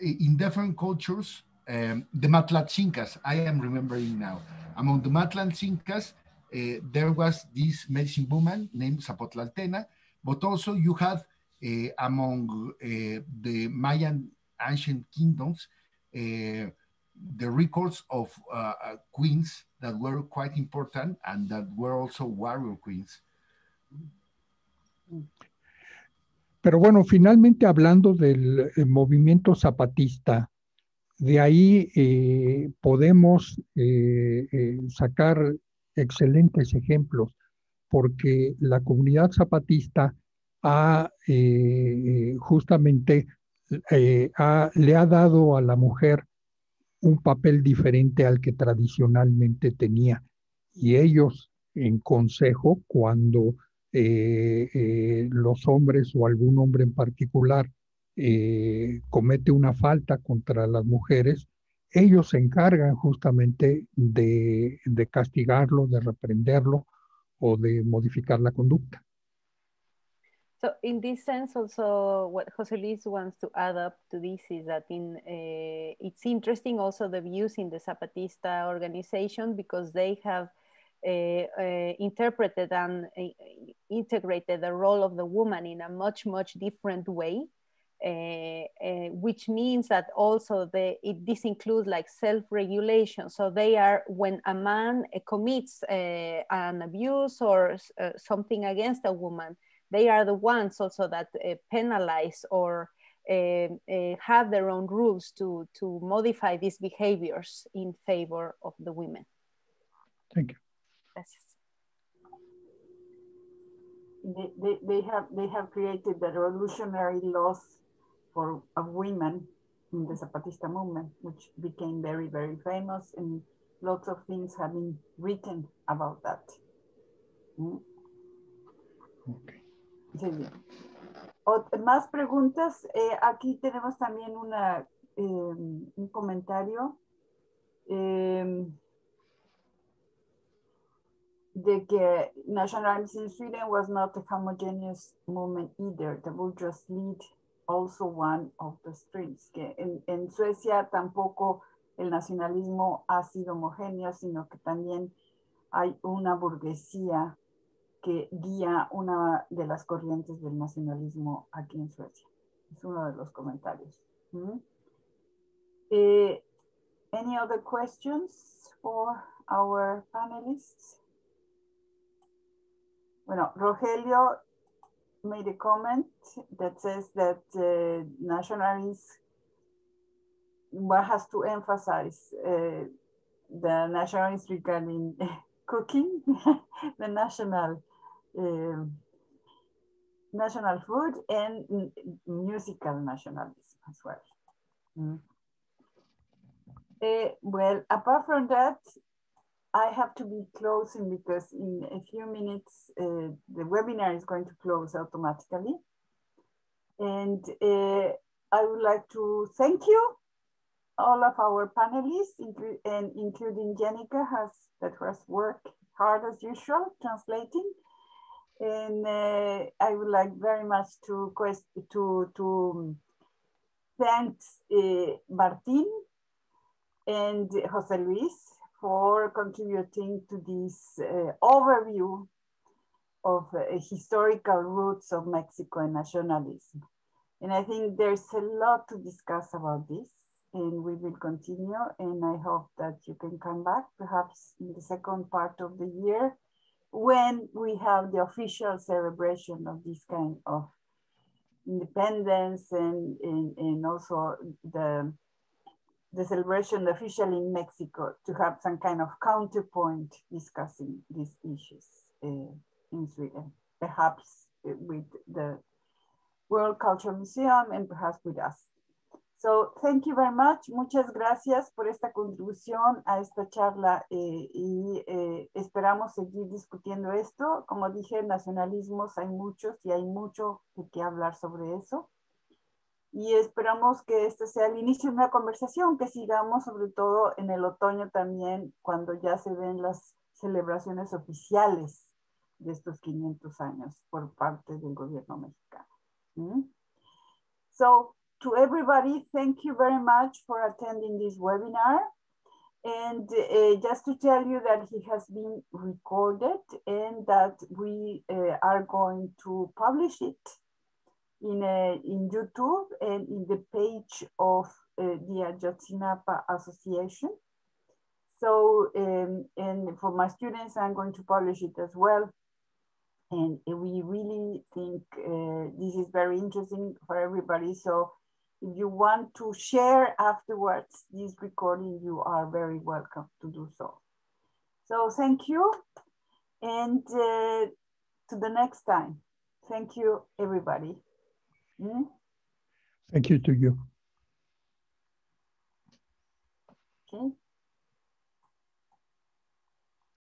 in different cultures, um, the Matlatzincas, I am remembering now, among the Matlatzincas, uh, there was this medicine woman named Zapotlaltena, but also you had uh, among uh, the Mayan ancient kingdoms, uh, the records of uh, queens that were quite important and that were also warrior queens. Pero bueno, finalmente hablando del movimiento zapatista, de ahí eh, podemos eh, eh, sacar excelentes ejemplos, porque la comunidad zapatista ha, eh, justamente eh, ha, le ha dado a la mujer un papel diferente al que tradicionalmente tenía. Y ellos en consejo, cuando Eh, eh, los hombres o algún hombre en particular eh, comete una falta contra las mujeres, ellos se encargan justamente de, de castigarlo, de reprenderlo o de modificar la conducta. So in this sense also what José Luis wants to add up to this is that in, uh, it's interesting also the views in the Zapatista organization because they have Uh, uh, interpreted and uh, integrated the role of the woman in a much, much different way. Uh, uh, which means that also the, it, this includes like self-regulation. So they are, when a man uh, commits uh, an abuse or uh, something against a woman, they are the ones also that uh, penalize or Uh, uh, have their own rules to, to modify these behaviors in favor of the women. Thank you. Gracias. They, they, they, have, they have created the revolutionary laws for of women in the Zapatista movement, which became very, very famous, and lots of things have been written about that. Mm. Okay. Sí. O, más preguntas. Eh, aquí tenemos también una, eh, un comentario eh, de que nationalism in Sweden was not a homogeneous movement either. The bourgeois lead also one of the streams. Que en, en Suecia tampoco el nacionalismo ha sido homogéneo, sino que también hay una burguesía que guía una de las corrientes del nacionalismo aquí en Suecia. Es uno de los comentarios. ¿Mm? Eh, any other questions for our panelists? Bueno, Rogelio made a comment that says that uh, nationalists, one has to emphasize uh, the nationalists regarding cooking, the national Uh, national food and musical nationalism as well. Mm. Uh, well, apart from that, I have to be closing because in a few minutes, uh, the webinar is going to close automatically. And uh, I would like to thank you, all of our panelists, inclu and including Jenica, has, that has worked hard as usual, translating. And uh, I would like very much to to to thank uh, Martin and José Luis for contributing to this uh, overview of uh, historical roots of Mexico and nationalism. And I think there's a lot to discuss about this, and we will continue. And I hope that you can come back, perhaps in the second part of the year, when we have the official celebration of this kind of independence and, and, and also the, the celebration officially in Mexico, to have some kind of counterpoint discussing these issues uh, in Sweden, perhaps with the World Culture Museum and perhaps with us. So thank you very much. Muchas gracias por esta contribución a esta charla eh, y eh, esperamos seguir discutiendo esto. Como dije, nacionalismos hay muchos y hay mucho de qué hablar sobre eso. Y esperamos que este sea el inicio de una conversación que sigamos, sobre todo en el otoño también, cuando ya se ven las celebraciones oficiales de estos quinientos años por parte del gobierno mexicano. ¿Mm? So, to everybody, thank you very much for attending this webinar. And uh, just to tell you that it has been recorded and that we uh, are going to publish it in, a, in YouTube and in the page of uh, the Ayotzinapa Association. So, um, and for my students, I'm going to publish it as well. And we really think uh, this is very interesting for everybody. So, if you want to share afterwards this recording, you are very welcome to do so. So thank you, and uh, to the next time. Thank you, everybody. Mm? Thank you to you. Okay.